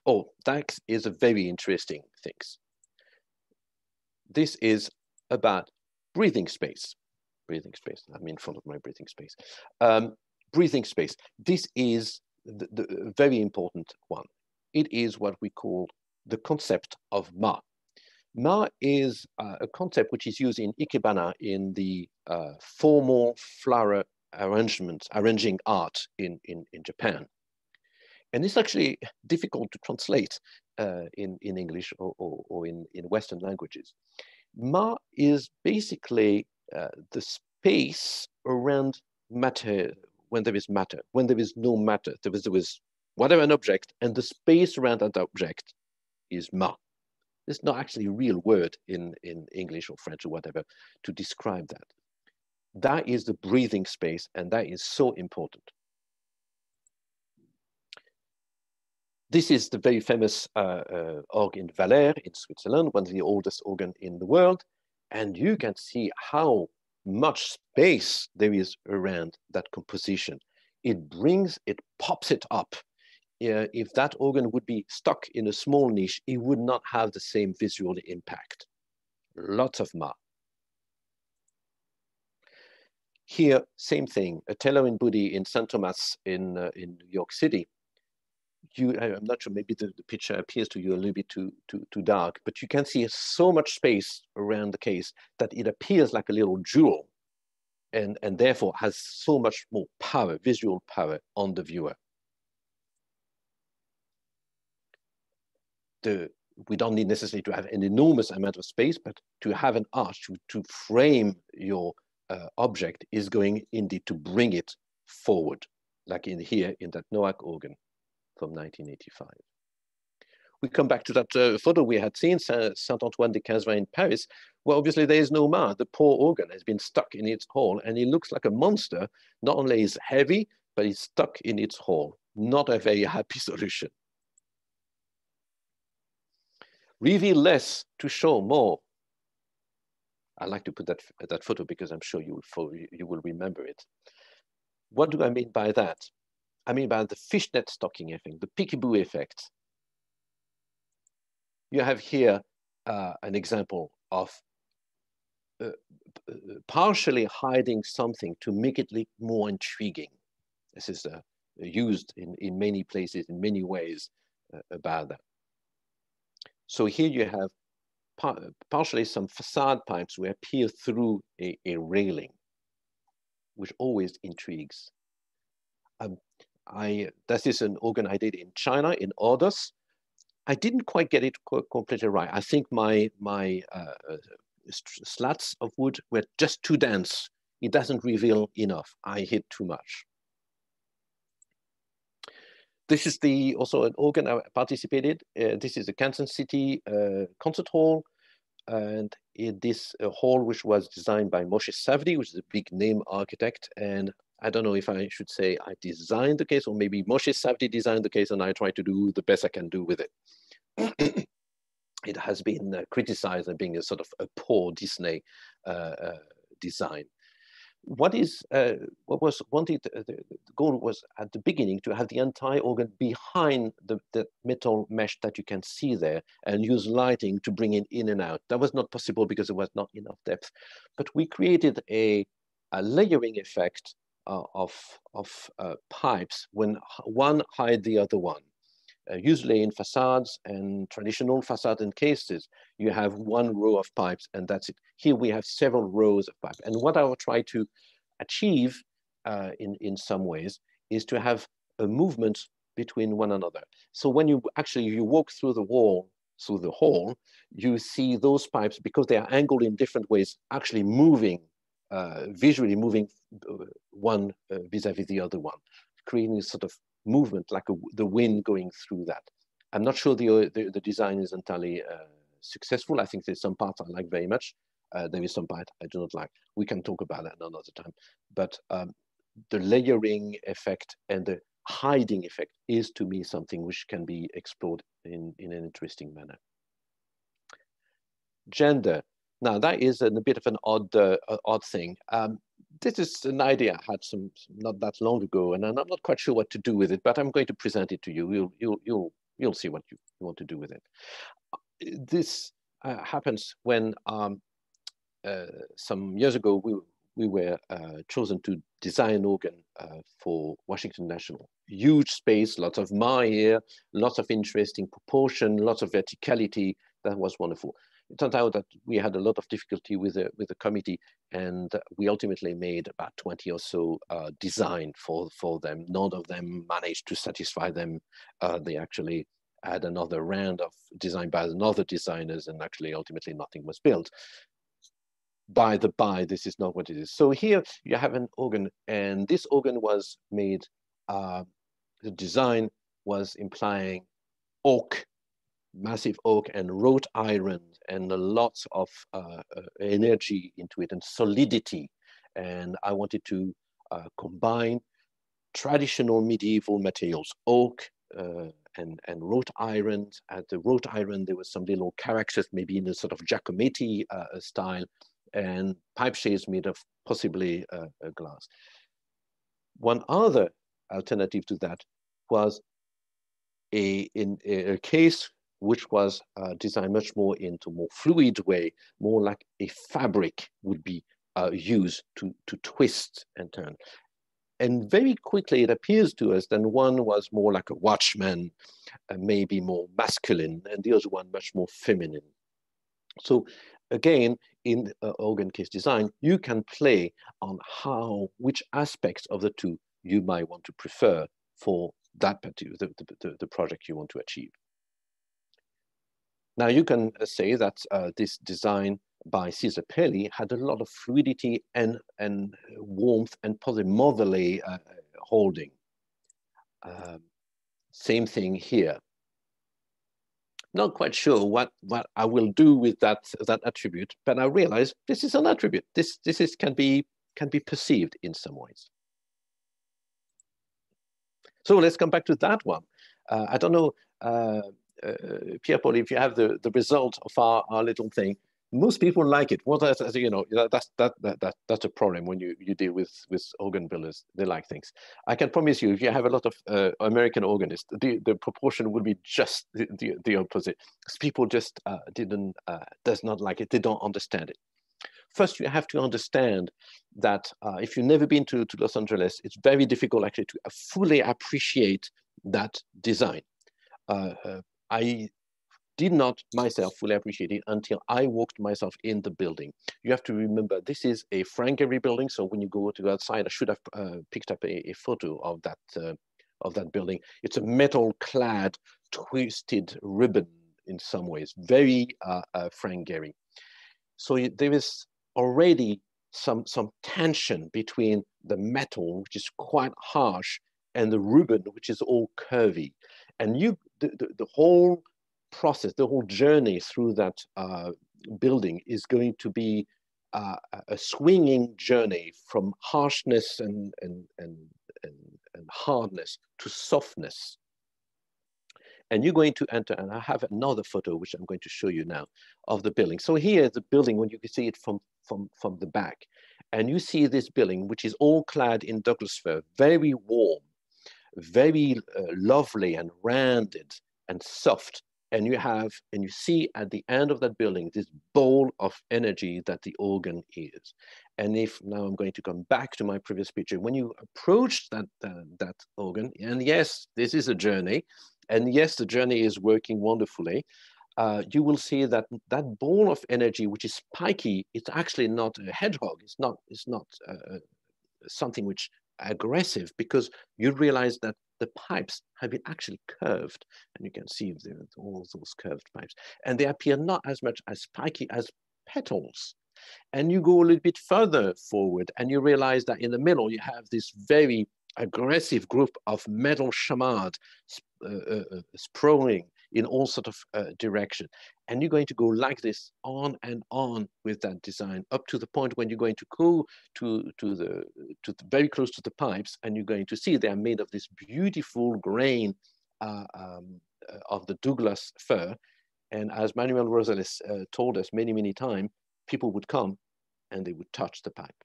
Oh, that is a very interesting thing. This is about breathing space. Breathing space, I'm in front of my breathing space. Um, Breathing space. This is the, the very important one. It is what we call the concept of Ma. Ma is uh, a concept which is used in Ikebana in the uh, formal flower arrangement, arranging art in, in, in Japan. And it's actually difficult to translate uh, in, in English or, or, or in, in Western languages. Ma is basically uh, the space around matter. When there is matter, when there is no matter, there is, there is whatever an object, and the space around that object is ma. There's not actually a real word in, in English or French or whatever to describe that. That is the breathing space, and that is so important. This is the very famous uh, uh, org in Valère in Switzerland, one of the oldest organ in the world, and you can see how much space there is around that composition. It brings, it pops it up. Uh, if that organ would be stuck in a small niche, it would not have the same visual impact. Lots of ma. Here, same thing, a Othello in Booty in Saint Thomas in, uh, in New York City. You, I'm not sure, maybe the, the picture appears to you a little bit too, too, too dark, but you can see so much space around the case that it appears like a little jewel and, and therefore has so much more power, visual power on the viewer. The, we don't need necessarily to have an enormous amount of space, but to have an arch, to, to frame your uh, object is going indeed to bring it forward, like in here in that Noack organ from nineteen eighty-five. We come back to that uh, photo we had seen, Saint-Antoine-de-Casavant in Paris. Well, obviously there is no ma. The poor organ has been stuck in its hole and it looks like a monster. Not only is heavy, but it's stuck in its hole. Not a very happy solution. Reveal less to show more. I like to put that, that photo because I'm sure you will, you will remember it. What do I mean by that? I mean about the fishnet stocking effect, the peekaboo effect. You have here uh, an example of uh, partially hiding something to make it look more intriguing. This is uh, used in, in many places, in many ways uh, about that. So here you have par partially some facade pipes where appear through a, a railing, which always intrigues. Um, I, this is an organ I did in China, in Ordos. I didn't quite get it co completely right. I think my, my uh, slats of wood were just too dense. It doesn't reveal enough. I hit too much. This is the, also an organ I participated. Uh, this is the Kansas City uh, Concert Hall. And in this uh, hall, which was designed by Moshe Safdie, which is a big name architect, and I don't know if I should say I designed the case, or maybe Moshe Safdie designed the case and I try to do the best I can do with it. It has been uh, criticized as being a sort of a poor Disney uh, uh, design. What is uh, what was wanted? Uh, the, the goal was at the beginning to have the entire organ behind the, the metal mesh that you can see there, and use lighting to bring it in and out. That was not possible because there was not enough depth. But we created a, a layering effect uh, of of uh, pipes when one hide the other one. Uh, usually in facades and traditional facade and cases, you have one row of pipes and that's it. Here we have several rows of pipes. And what I will try to achieve uh, in, in some ways is to have a movement between one another. So when you actually, you walk through the wall, through the hall, you see those pipes, because they are angled in different ways, actually moving, uh, visually moving one vis-a-vis the other one, creating this sort of movement, like a, the wind going through that. I'm not sure the, the, the design is entirely uh, successful. I think there's some part I like very much. Uh, there is some part I do not like. We can talk about that another time. But um, the layering effect and the hiding effect is to me something which can be explored in, in an interesting manner. Gender. Now that is an, a bit of an odd, uh, odd thing. Um, This is an idea I had some, some not that long ago, and I'm not quite sure what to do with it, but I'm going to present it to you. You'll, you'll, you'll, you'll see what you want to do with it. This uh, happens when um, uh, some years ago, we, we were uh, chosen to design an organ uh, for Washington National. Huge space, lots of Ma here, lots of interesting proportion, lots of verticality. That was wonderful. It turned out that we had a lot of difficulty with the, with the committee, and we ultimately made about twenty or so uh, design for, for them. None of them managed to satisfy them. Uh, they actually had another round of design by another designers, and actually ultimately nothing was built. By the by, this is not what it is. So here you have an organ, and this organ was made, uh, the design was implying oak, massive oak and wrought iron and a lot of uh, energy into it and solidity. And I wanted to uh, combine traditional medieval materials, oak uh, and, and wrought iron. At the wrought iron, there was some little characters, maybe in a sort of Giacometti uh, style, and pipe shades made of possibly uh, glass. One other alternative to that was a, in a case which was uh, designed much more into more fluid way, more like a fabric would be uh, used to, to twist and turn. And very quickly it appears to us that one was more like a watchman, uh, maybe more masculine, and the other one much more feminine. So again, in uh, organ case design, you can play on how, which aspects of the two you might want to prefer for that particular, the, the, the project you want to achieve. Now you can say that uh, this design by Cesar Pelli had a lot of fluidity and, and warmth and positive motherly uh, holding. Um, same thing here. Not quite sure what, what I will do with that, that attribute, but I realize this is an attribute. This, this is, can, be, can be perceived in some ways. So let's come back to that one. Uh, I don't know, uh, Uh, Pierre-Paul, if you have the, the result of our, our little thing, most people like it. Well, that's, you know, that's, that, that, that, that's a problem when you, you deal with, with organ builders. They like things. I can promise you, if you have a lot of uh, American organists, the, the proportion would be just the, the, the opposite. People just uh, didn't, uh, does not like it. They don't understand it. First, you have to understand that uh, if you've never been to, to Los Angeles, it's very difficult actually to fully appreciate that design. Uh, uh, I did not myself fully appreciate it until I walked myself in the building. You have to remember, this is a Frank Gehry building. So when you go to outside, I should have uh, picked up a, a photo of that, uh, of that building. It's a metal clad, twisted ribbon in some ways, very uh, uh, Frank Gehry. So there is already some, some tension between the metal, which is quite harsh, and the ribbon, which is all curvy. And you, the, the, the whole process, the whole journey through that uh, building is going to be uh, a swinging journey from harshness and, and, and, and, and hardness to softness. And you're going to enter, and I have another photo, which I'm going to show you now, of the building. So here, the building, when you can see it from, from, from the back. and you see this building, which is all clad in Douglas fir, very warm, very uh, lovely and rounded and soft. And you have, and you see at the end of that building, this ball of energy that the organ is. And if now I'm going to come back to my previous picture, when you approach that, uh, that organ, and yes, this is a journey, and yes, the journey is working wonderfully, uh, you will see that that ball of energy, which is spiky, it's actually not a hedgehog. It's not, it's not uh, something which aggressive, because you realize that the pipes have been actually curved, and you can see the, all those curved pipes, and they appear not as much as spiky as petals. And you go a little bit further forward, and you realize that in the middle you have this very aggressive group of metal chamade uh, uh, sprawling in all sort of uh, direction. And you're going to go like this on and on with that design up to the point when you're going to go to, to, the, to the very close to the pipes, and you're going to see they are made of this beautiful grain uh, um, of the Douglas fir. And as Manuel Rosales uh, told us many, many times, people would come and they would touch the pipe.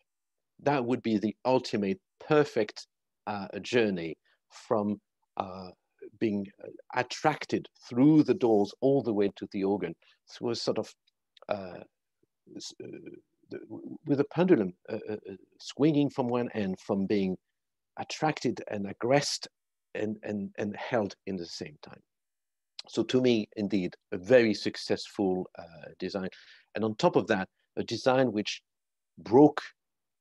That would be the ultimate perfect uh, journey from uh, being attracted through the doors all the way to the organ, through a sort of, uh, with a pendulum uh, uh, swinging from one end, from being attracted and aggressed and, and, and held in the same time. So to me, indeed, a very successful uh, design. And on top of that, a design which broke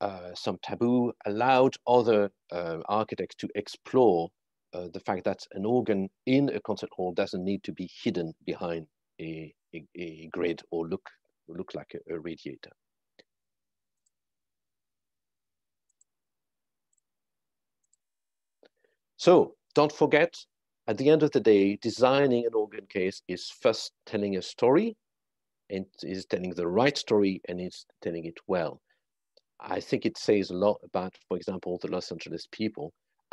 uh, some taboo, allowed other uh, architects to explore Uh, the fact that an organ in a concert hall doesn't need to be hidden behind a, a, a grid or look, look like a, a radiator. So don't forget, at the end of the day, designing an organ case is first telling a story, and is telling the right story, and it's telling it well. I think it says a lot about, for example, the Los Angeles people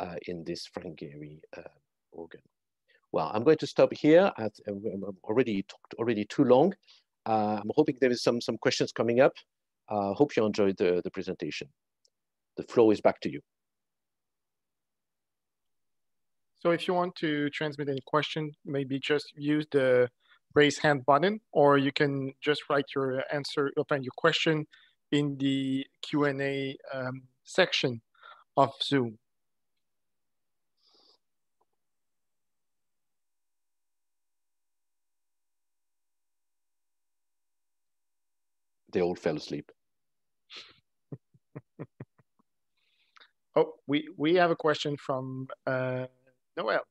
Uh, in this Frank Gehry uh, organ. Well, I'm going to stop here. I've already talked already too long. Uh, I'm hoping there is some, some questions coming up. Uh, hope you enjoyed the, the presentation. The floor is back to you. So if you want to transmit any question, maybe just use the raise hand button, or you can just write your answer, open your question in the Q and A um, section of Zoom. They all fell asleep. Oh, we, we have a question from uh, Noel.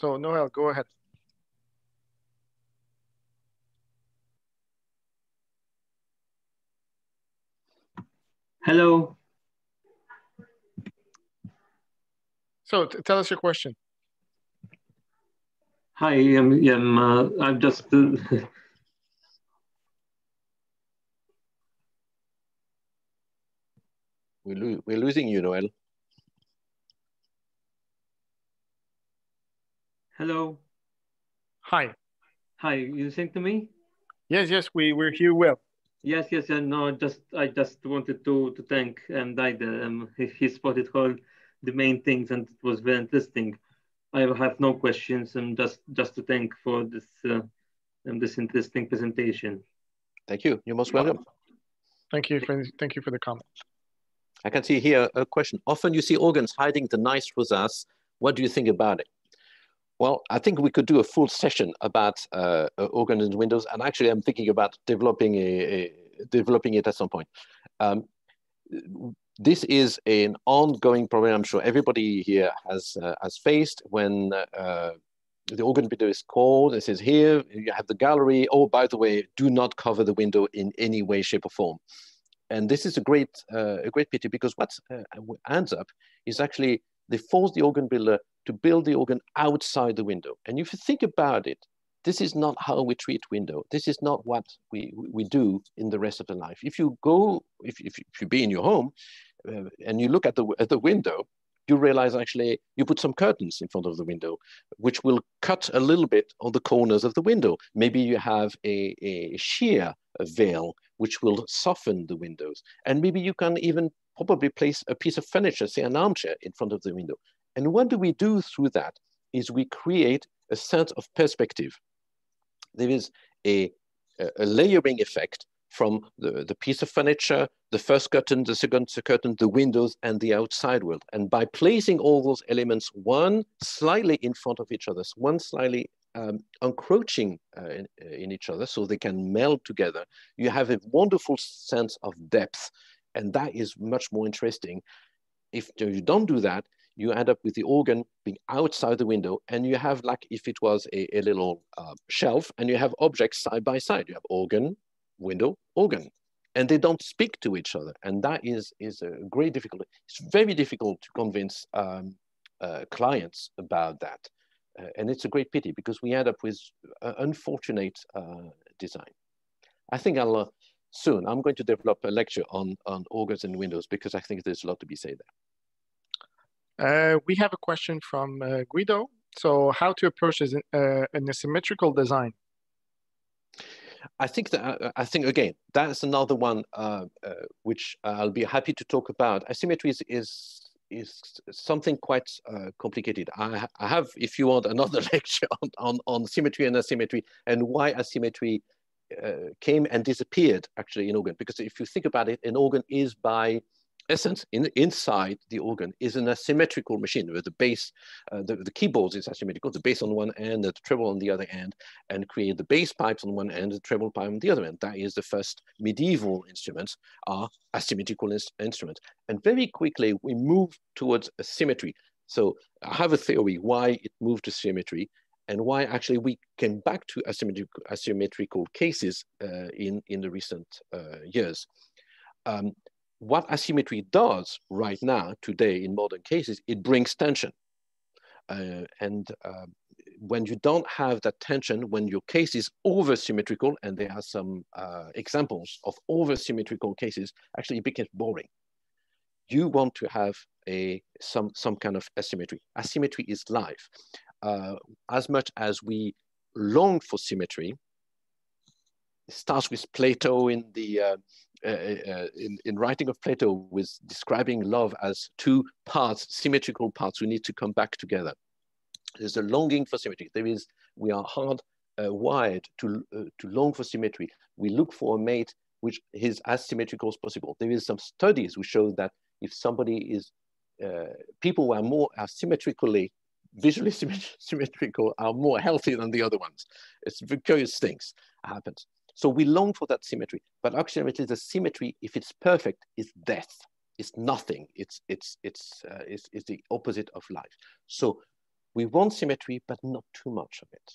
So Noel, go ahead. Hello. So tell us your question. Hi, I'm, I'm, uh, I'm just... Uh, we're, lo we're losing you, Noel. Hello. Hi. Hi, you listening to me? Yes, yes, we, we're here well. Yes, yes, and no, just, I just wanted to, to thank um, Daida. Um, he, he spotted all the main things, and it was very interesting. I have no questions, and just just to thank for this uh, and this interesting presentation. Thank you. You're most welcome. Thank you for thank you for the comment. I can see here a question. Often you see organs hiding the nice rosace. What do you think about it? Well, I think we could do a full session about uh, organs and windows, and actually, I'm thinking about developing a, a developing it at some point. Um, This is an ongoing problem I'm sure everybody here has, uh, has faced when uh, the organ builder is called and says, here, you have the gallery. Oh, by the way, do not cover the window in any way, shape or form. And this is a great, uh, a great pity, because what uh, ends up is actually they force the organ builder to build the organ outside the window. And if you think about it, this is not how we treat window. This is not what we, we do in the rest of the life. If you go, if, if you be in your home uh, and you look at the, at the window, you realize actually you put some curtains in front of the window, which will cut a little bit on the corners of the window. Maybe you have a, a sheer veil, which will soften the windows. And maybe you can even probably place a piece of furniture, say an armchair, in front of the window. And what do we do through that is we create a sense of perspective. There is a, a layering effect from the, the piece of furniture, the first curtain, the second curtain, the windows, and the outside world. And by placing all those elements, one slightly in front of each other, one slightly um, encroaching uh, in, in each other so they can meld together, you have a wonderful sense of depth. And that is much more interesting. If you don't do that, you end up with the organ being outside the window, and you have like if it was a, a little uh, shelf, and you have objects side by side. You have organ, window, organ, and they don't speak to each other. And that is, is a great difficulty. It's very difficult to convince um, uh, clients about that. Uh, and it's a great pity because we end up with uh, unfortunate uh, design. I think I'll, uh, soon, I'm going to develop a lecture on, on organs and windows because I think there's a lot to be said there. Uh, we have a question from uh, Guido. So how to approach this, uh, an asymmetrical design? I think that, I think again, that's another one uh, uh, which I'll be happy to talk about. Asymmetry is, is, is something quite uh, complicated. I, I have, if you want, another lecture on, on, on symmetry and asymmetry and why asymmetry uh, came and disappeared actually in organ. Because if you think about it, an organ is by essence, in, inside the organ is an asymmetrical machine where the bass, uh, the, the keyboards is asymmetrical, the bass on one end, the treble on the other end, and create the bass pipes on one end, the treble pipe on the other end. That is the first medieval instruments are asymmetrical ins instruments. And very quickly, we move towards asymmetry. So I have a theory why it moved to symmetry and why actually we came back to asymmetrical, asymmetrical cases uh, in, in the recent uh, years. Um, What asymmetry does right now, today, in modern cases, it brings tension. Uh, and uh, when you don't have that tension, when your case is over-symmetrical, and there are some uh, examples of over-symmetrical cases, actually it becomes boring. You want to have a, some, some kind of asymmetry. Asymmetry is life. Uh, as much as we long for symmetry, it starts with Plato in the uh, uh, uh, in, in writing of Plato with describing love as two parts, symmetrical parts who need to come back together. There's a longing for symmetry. There is, we are hard uh, wired to uh, to long for symmetry. We look for a mate which is as symmetrical as possible. There is some studies which show that if somebody is, uh, people who are more asymmetrically, visually symmetrical are more healthy than the other ones. It's curious things happen. So we long for that symmetry, but actually the symmetry, if it's perfect, is death. It's nothing. It's, it's, it's, uh, it's, it's the opposite of life. So we want symmetry, but not too much of it.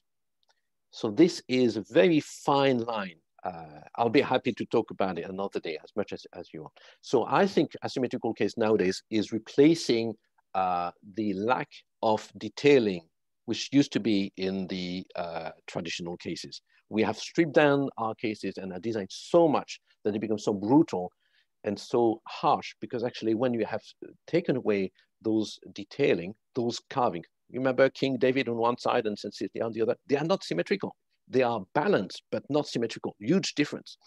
So this is a very fine line. Uh, I'll be happy to talk about it another day as much as, as you want. So I think asymmetrical case nowadays is replacing uh, the lack of detailing, which used to be in the uh, traditional cases. We have stripped down our cases and are designed so much that it becomes so brutal and so harsh, because actually when you have taken away those detailing, those carving, you remember King David on one side and Saint Cecilia on the other, they are not symmetrical. They are balanced, but not symmetrical, huge difference.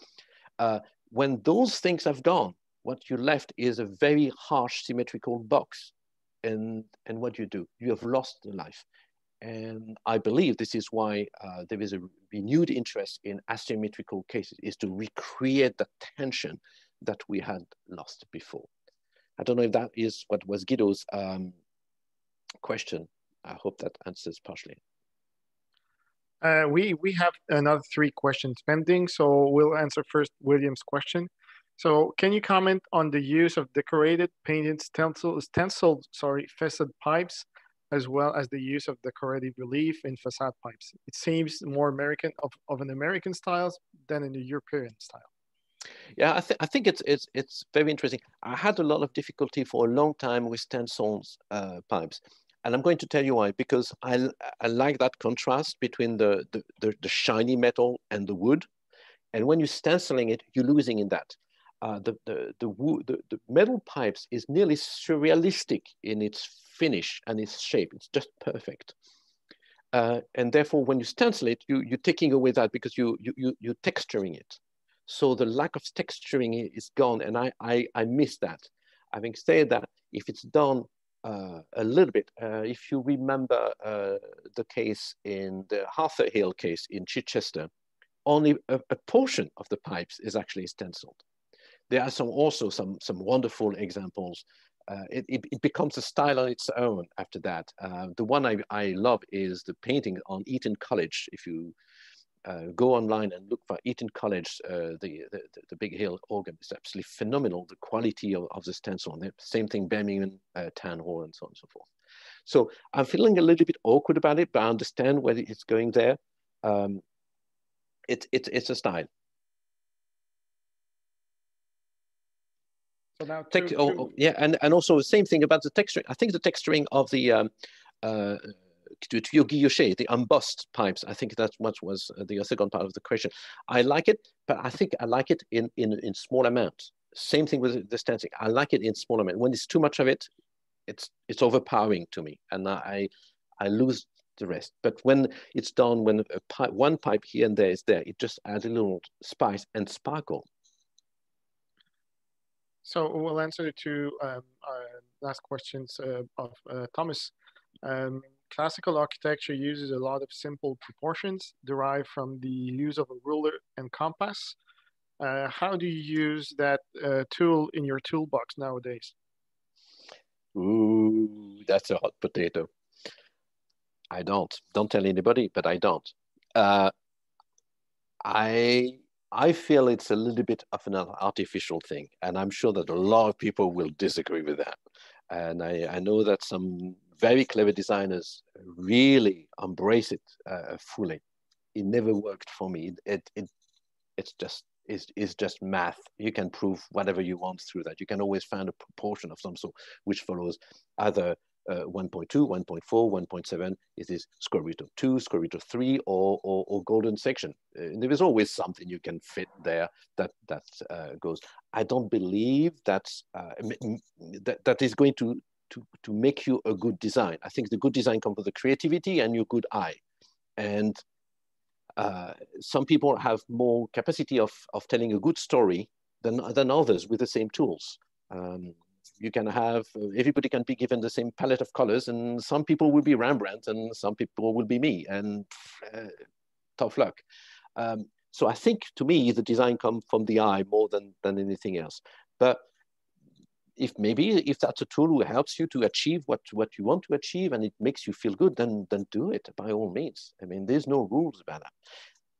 Uh, when those things have gone, what you left is a very harsh symmetrical box. And, and what you do, you have lost the life. And I believe this is why uh, there is a renewed interest in asymmetrical cases, is to recreate the tension that we had lost before. I don't know if that is what was Guido's um, question. I hope that answers partially. Uh, we, we have another three questions pending. So we'll answer first William's question. So can you comment on the use of decorated painted stencil, stenciled sorry, facade pipes, as well as the use of decorative relief in facade pipes? It seems more American of, of an American style than in a European style. Yeah, I, th I think it's, it's, it's very interesting. I had a lot of difficulty for a long time with stencils uh, pipes. And I'm going to tell you why, because I, I like that contrast between the, the, the, the shiny metal and the wood. And when you're stenciling it, you're losing in that. uh, the, the, the, wood, the, the metal pipes is nearly surrealistic in its finish and its shape. It's just perfect. Uh, and therefore, when you stencil it, you, you're taking away that because you, you, you, you're texturing it. So the lack of texturing is gone, and I, I, I miss that. Having said that, if it's done uh, a little bit, uh, if you remember uh, the case in the Arthur Hill case in Chichester, only a, a portion of the pipes is actually stenciled. There are some also some, some wonderful examples. Uh, it, it, it becomes a style on its own after that. Uh, the one I, I love is the painting on Eton College. If you uh, go online and look for Eton College, uh, the, the, the Big Hill organ is absolutely phenomenal, the quality of, of the stencil. And the same thing, Birmingham uh, Town Hall and so on and so forth. So I'm feeling a little bit awkward about it, but I understand where it's going there. Um, it, it, it's a style. So now two, two. Oh, oh, yeah, and, and also the same thing about the texturing. I think the texturing of the um, uh, to, to guilloche, the embossed pipes, I think that much was the second part of the question. I like it, but I think I like it in, in, in small amounts. Same thing with the stencil. I like it in small amount. When it's too much of it, it's it's overpowering to me, and I I lose the rest. But when it's done, when a pipe, one pipe here and there is there, it just adds a little spice and sparkle. So we'll answer to um, our last questions uh, of uh, Thomas. Um, classical architecture uses a lot of simple proportions derived from the use of a ruler and compass. Uh, how do you use that uh, tool in your toolbox nowadays? Ooh, that's a hot potato. I don't. Don't tell anybody, but I don't. Uh, I... I feel it's a little bit of an artificial thing, and I'm sure that a lot of people will disagree with that. And I, I know that some very clever designers really embrace it uh, fully. It never worked for me. It, it, it's just, it's, it's just math. You can prove whatever you want through that. You can always find a proportion of some sort which follows either uh, one point two, one point four, one point seven. It is square root of two, square root of three, or, or, or golden section. And there is always something you can fit there that, that uh, goes. I don't believe that's, uh, that, that is going to, to, to make you a good design. I think the good design comes with the creativity and your good eye. And uh, some people have more capacity of, of telling a good story than, than others with the same tools. Um, You can have, everybody can be given the same palette of colors, and some people will be Rembrandt and some people will be me, and uh, tough luck. Um, so I think to me, the design comes from the eye more than, than anything else. But if maybe, if that's a tool who helps you to achieve what, what you want to achieve and it makes you feel good, then, then do it by all means. I mean, there's no rules about that.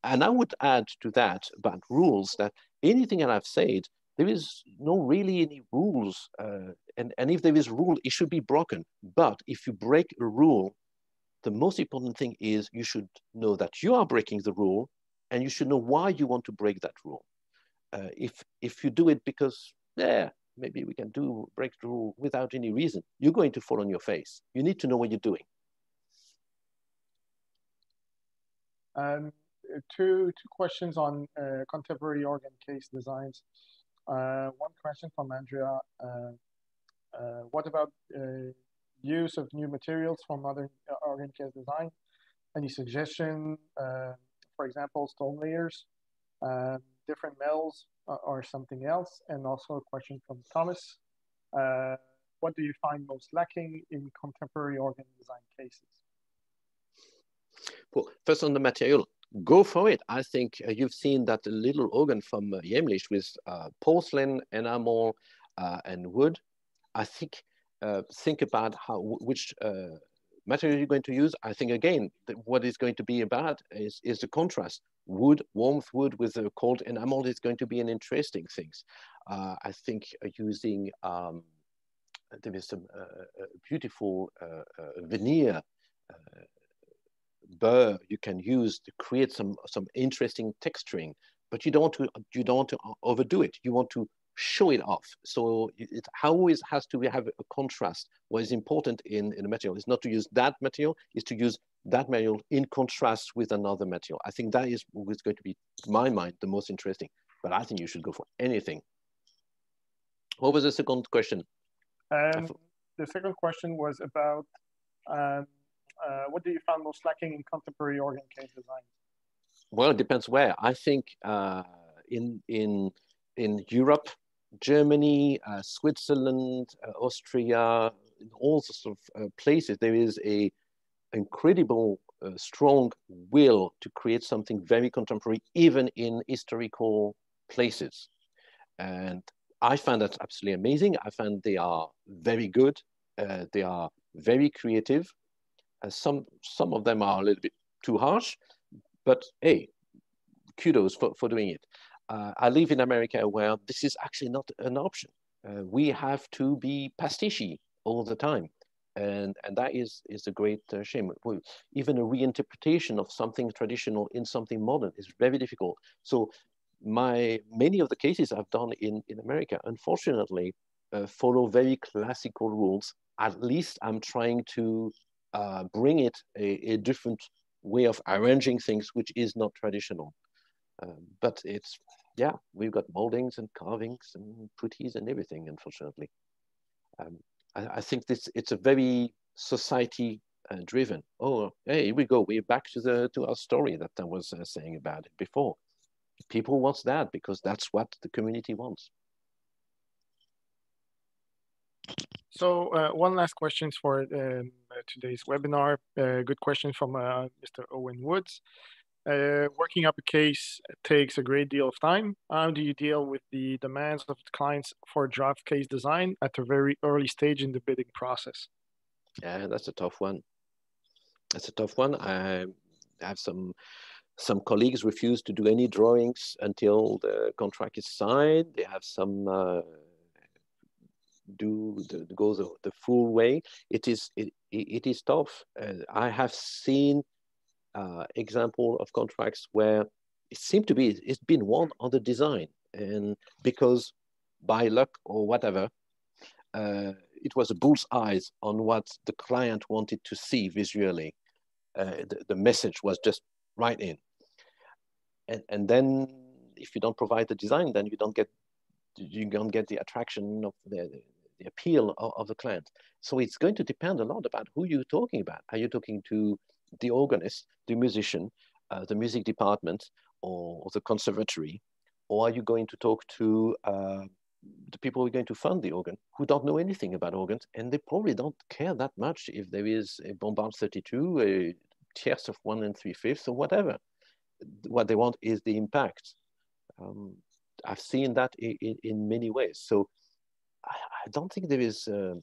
And I would add to that about rules that anything that I've said, there is no really any rules. Uh, and, and if there is rule, it should be broken. But if you break a rule, the most important thing is you should know that you are breaking the rule, and you should know why you want to break that rule. Uh, if, if you do it because, yeah, maybe we can do break the rule without any reason, you're going to fall on your face. You need to know what you're doing. Um, two, two questions on uh, contemporary organ case designs. Uh, one question from Andrea, uh, uh, what about uh, use of new materials for modern organ case design? Any suggestion, uh, for example, stone layers, uh, different metals, uh, or something else? And also a question from Thomas, uh, what do you find most lacking in contemporary organ design cases? Well, first on the material. Go for it. I think uh, you've seen that little organ from uh, Jemlich with uh, porcelain, enamel, uh, and wood. I think, uh, think about how, which uh, material you're going to use. I think, again, that what it's going to be about is, is the contrast. Wood, warmth wood with the cold enamel is going to be an interesting thing. Uh, I think uh, using, um, there is some uh, beautiful uh, uh, veneer, uh, burr you can use to create some some interesting texturing, but you don't want to you don't want to overdo it. You want to show it off. So it always has to have a contrast. What is important in in a material is not to use that material, is to use that material in contrast with another material. I think that is what's going to be, to my mind, the most interesting. But I think you should go for anything. What was the second question? Um, the second question was about um, uh, what do you find most lacking in contemporary organ case design? Well, it depends where. I think uh, in in in Europe, Germany, uh, Switzerland, uh, Austria, in all sorts of uh, places, there is a incredible uh, strong will to create something very contemporary, even in historical places. And I find that absolutely amazing. I find they are very good. Uh, they are very creative. Uh, some, some of them are a little bit too harsh, but hey, kudos for, for doing it. Uh, I live in America where this is actually not an option. Uh, we have to be pastiche all the time. And, and that is, is a great uh, shame. Even a reinterpretation of something traditional in something modern is very difficult. So my many of the cases I've done in, in America, unfortunately, uh, follow very classical rules. At least I'm trying to uh, bring it a, a different way of arranging things, which is not traditional. Um, but it's, yeah, we've got moldings and carvings and putties and everything, unfortunately. Um, I think this it's a very society uh, driven. Oh, hey, here we go. We're back to the to our story that I was uh, saying about it before. People want that because that's what the community wants. So uh, one last question for um, today's webinar. Uh, good question from uh, Mister Owen Woods. Uh, working up a case takes a great deal of time. How do you deal with the demands of the clients for draft case design at a very early stage in the bidding process? Yeah, that's a tough one. That's a tough one. I have some some colleagues refuse to do any drawings until the contract is signed. They have some uh, do the, go the, the full way. It is it it is tough. Uh, I have seen. Uh, example of contracts where it seemed to be it's been won on the design, and because by luck or whatever, uh, it was a bull's eyes on what the client wanted to see visually. Uh, the, the message was just right in, and and then if you don't provide the design, then you don't get you don't get the attraction of the the appeal of, of the client. So it's going to depend a lot about who you're talking about. Are you talking to the organist, the musician, uh, the music department, or, or the conservatory? Or are you going to talk to uh, the people who are going to fund the organ, who don't know anything about organs, and they probably don't care that much if there is a Bombard thirty-two, a tierce of one and three-fifths, or whatever. What they want is the impact. Um, I've seen that in, in, in many ways. So I, I don't think there is uh,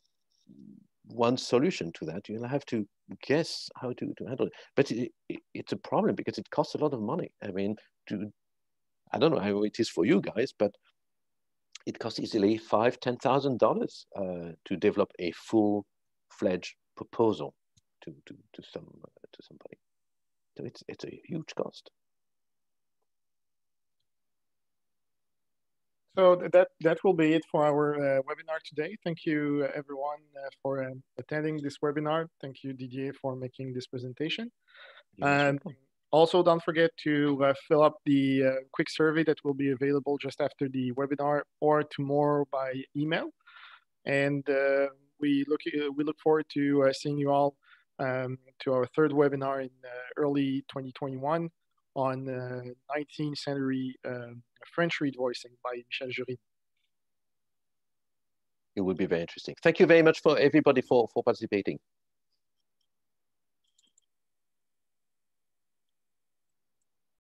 one solution to that. You'll have to guess how to, to handle it. But it, it, it's a problem because it costs a lot of money. I mean, to, I don't know how it is for you guys, but it costs easily five, ten thousand dollars uh, to develop a full-fledged proposal to to to some uh, to somebody. So it's it's a huge cost. So that, that will be it for our uh, webinar today. Thank you, uh, everyone, uh, for um, attending this webinar. Thank you, Didier, for making this presentation. And um, also, don't forget to uh, fill up the uh, quick survey that will be available just after the webinar or tomorrow by email. And uh, we, look, uh, we look forward to uh, seeing you all um, to our third webinar in uh, early twenty twenty-one on uh, nineteenth century uh, French reed voicing by Michel Jury. It will be very interesting. Thank you very much for everybody for, for participating.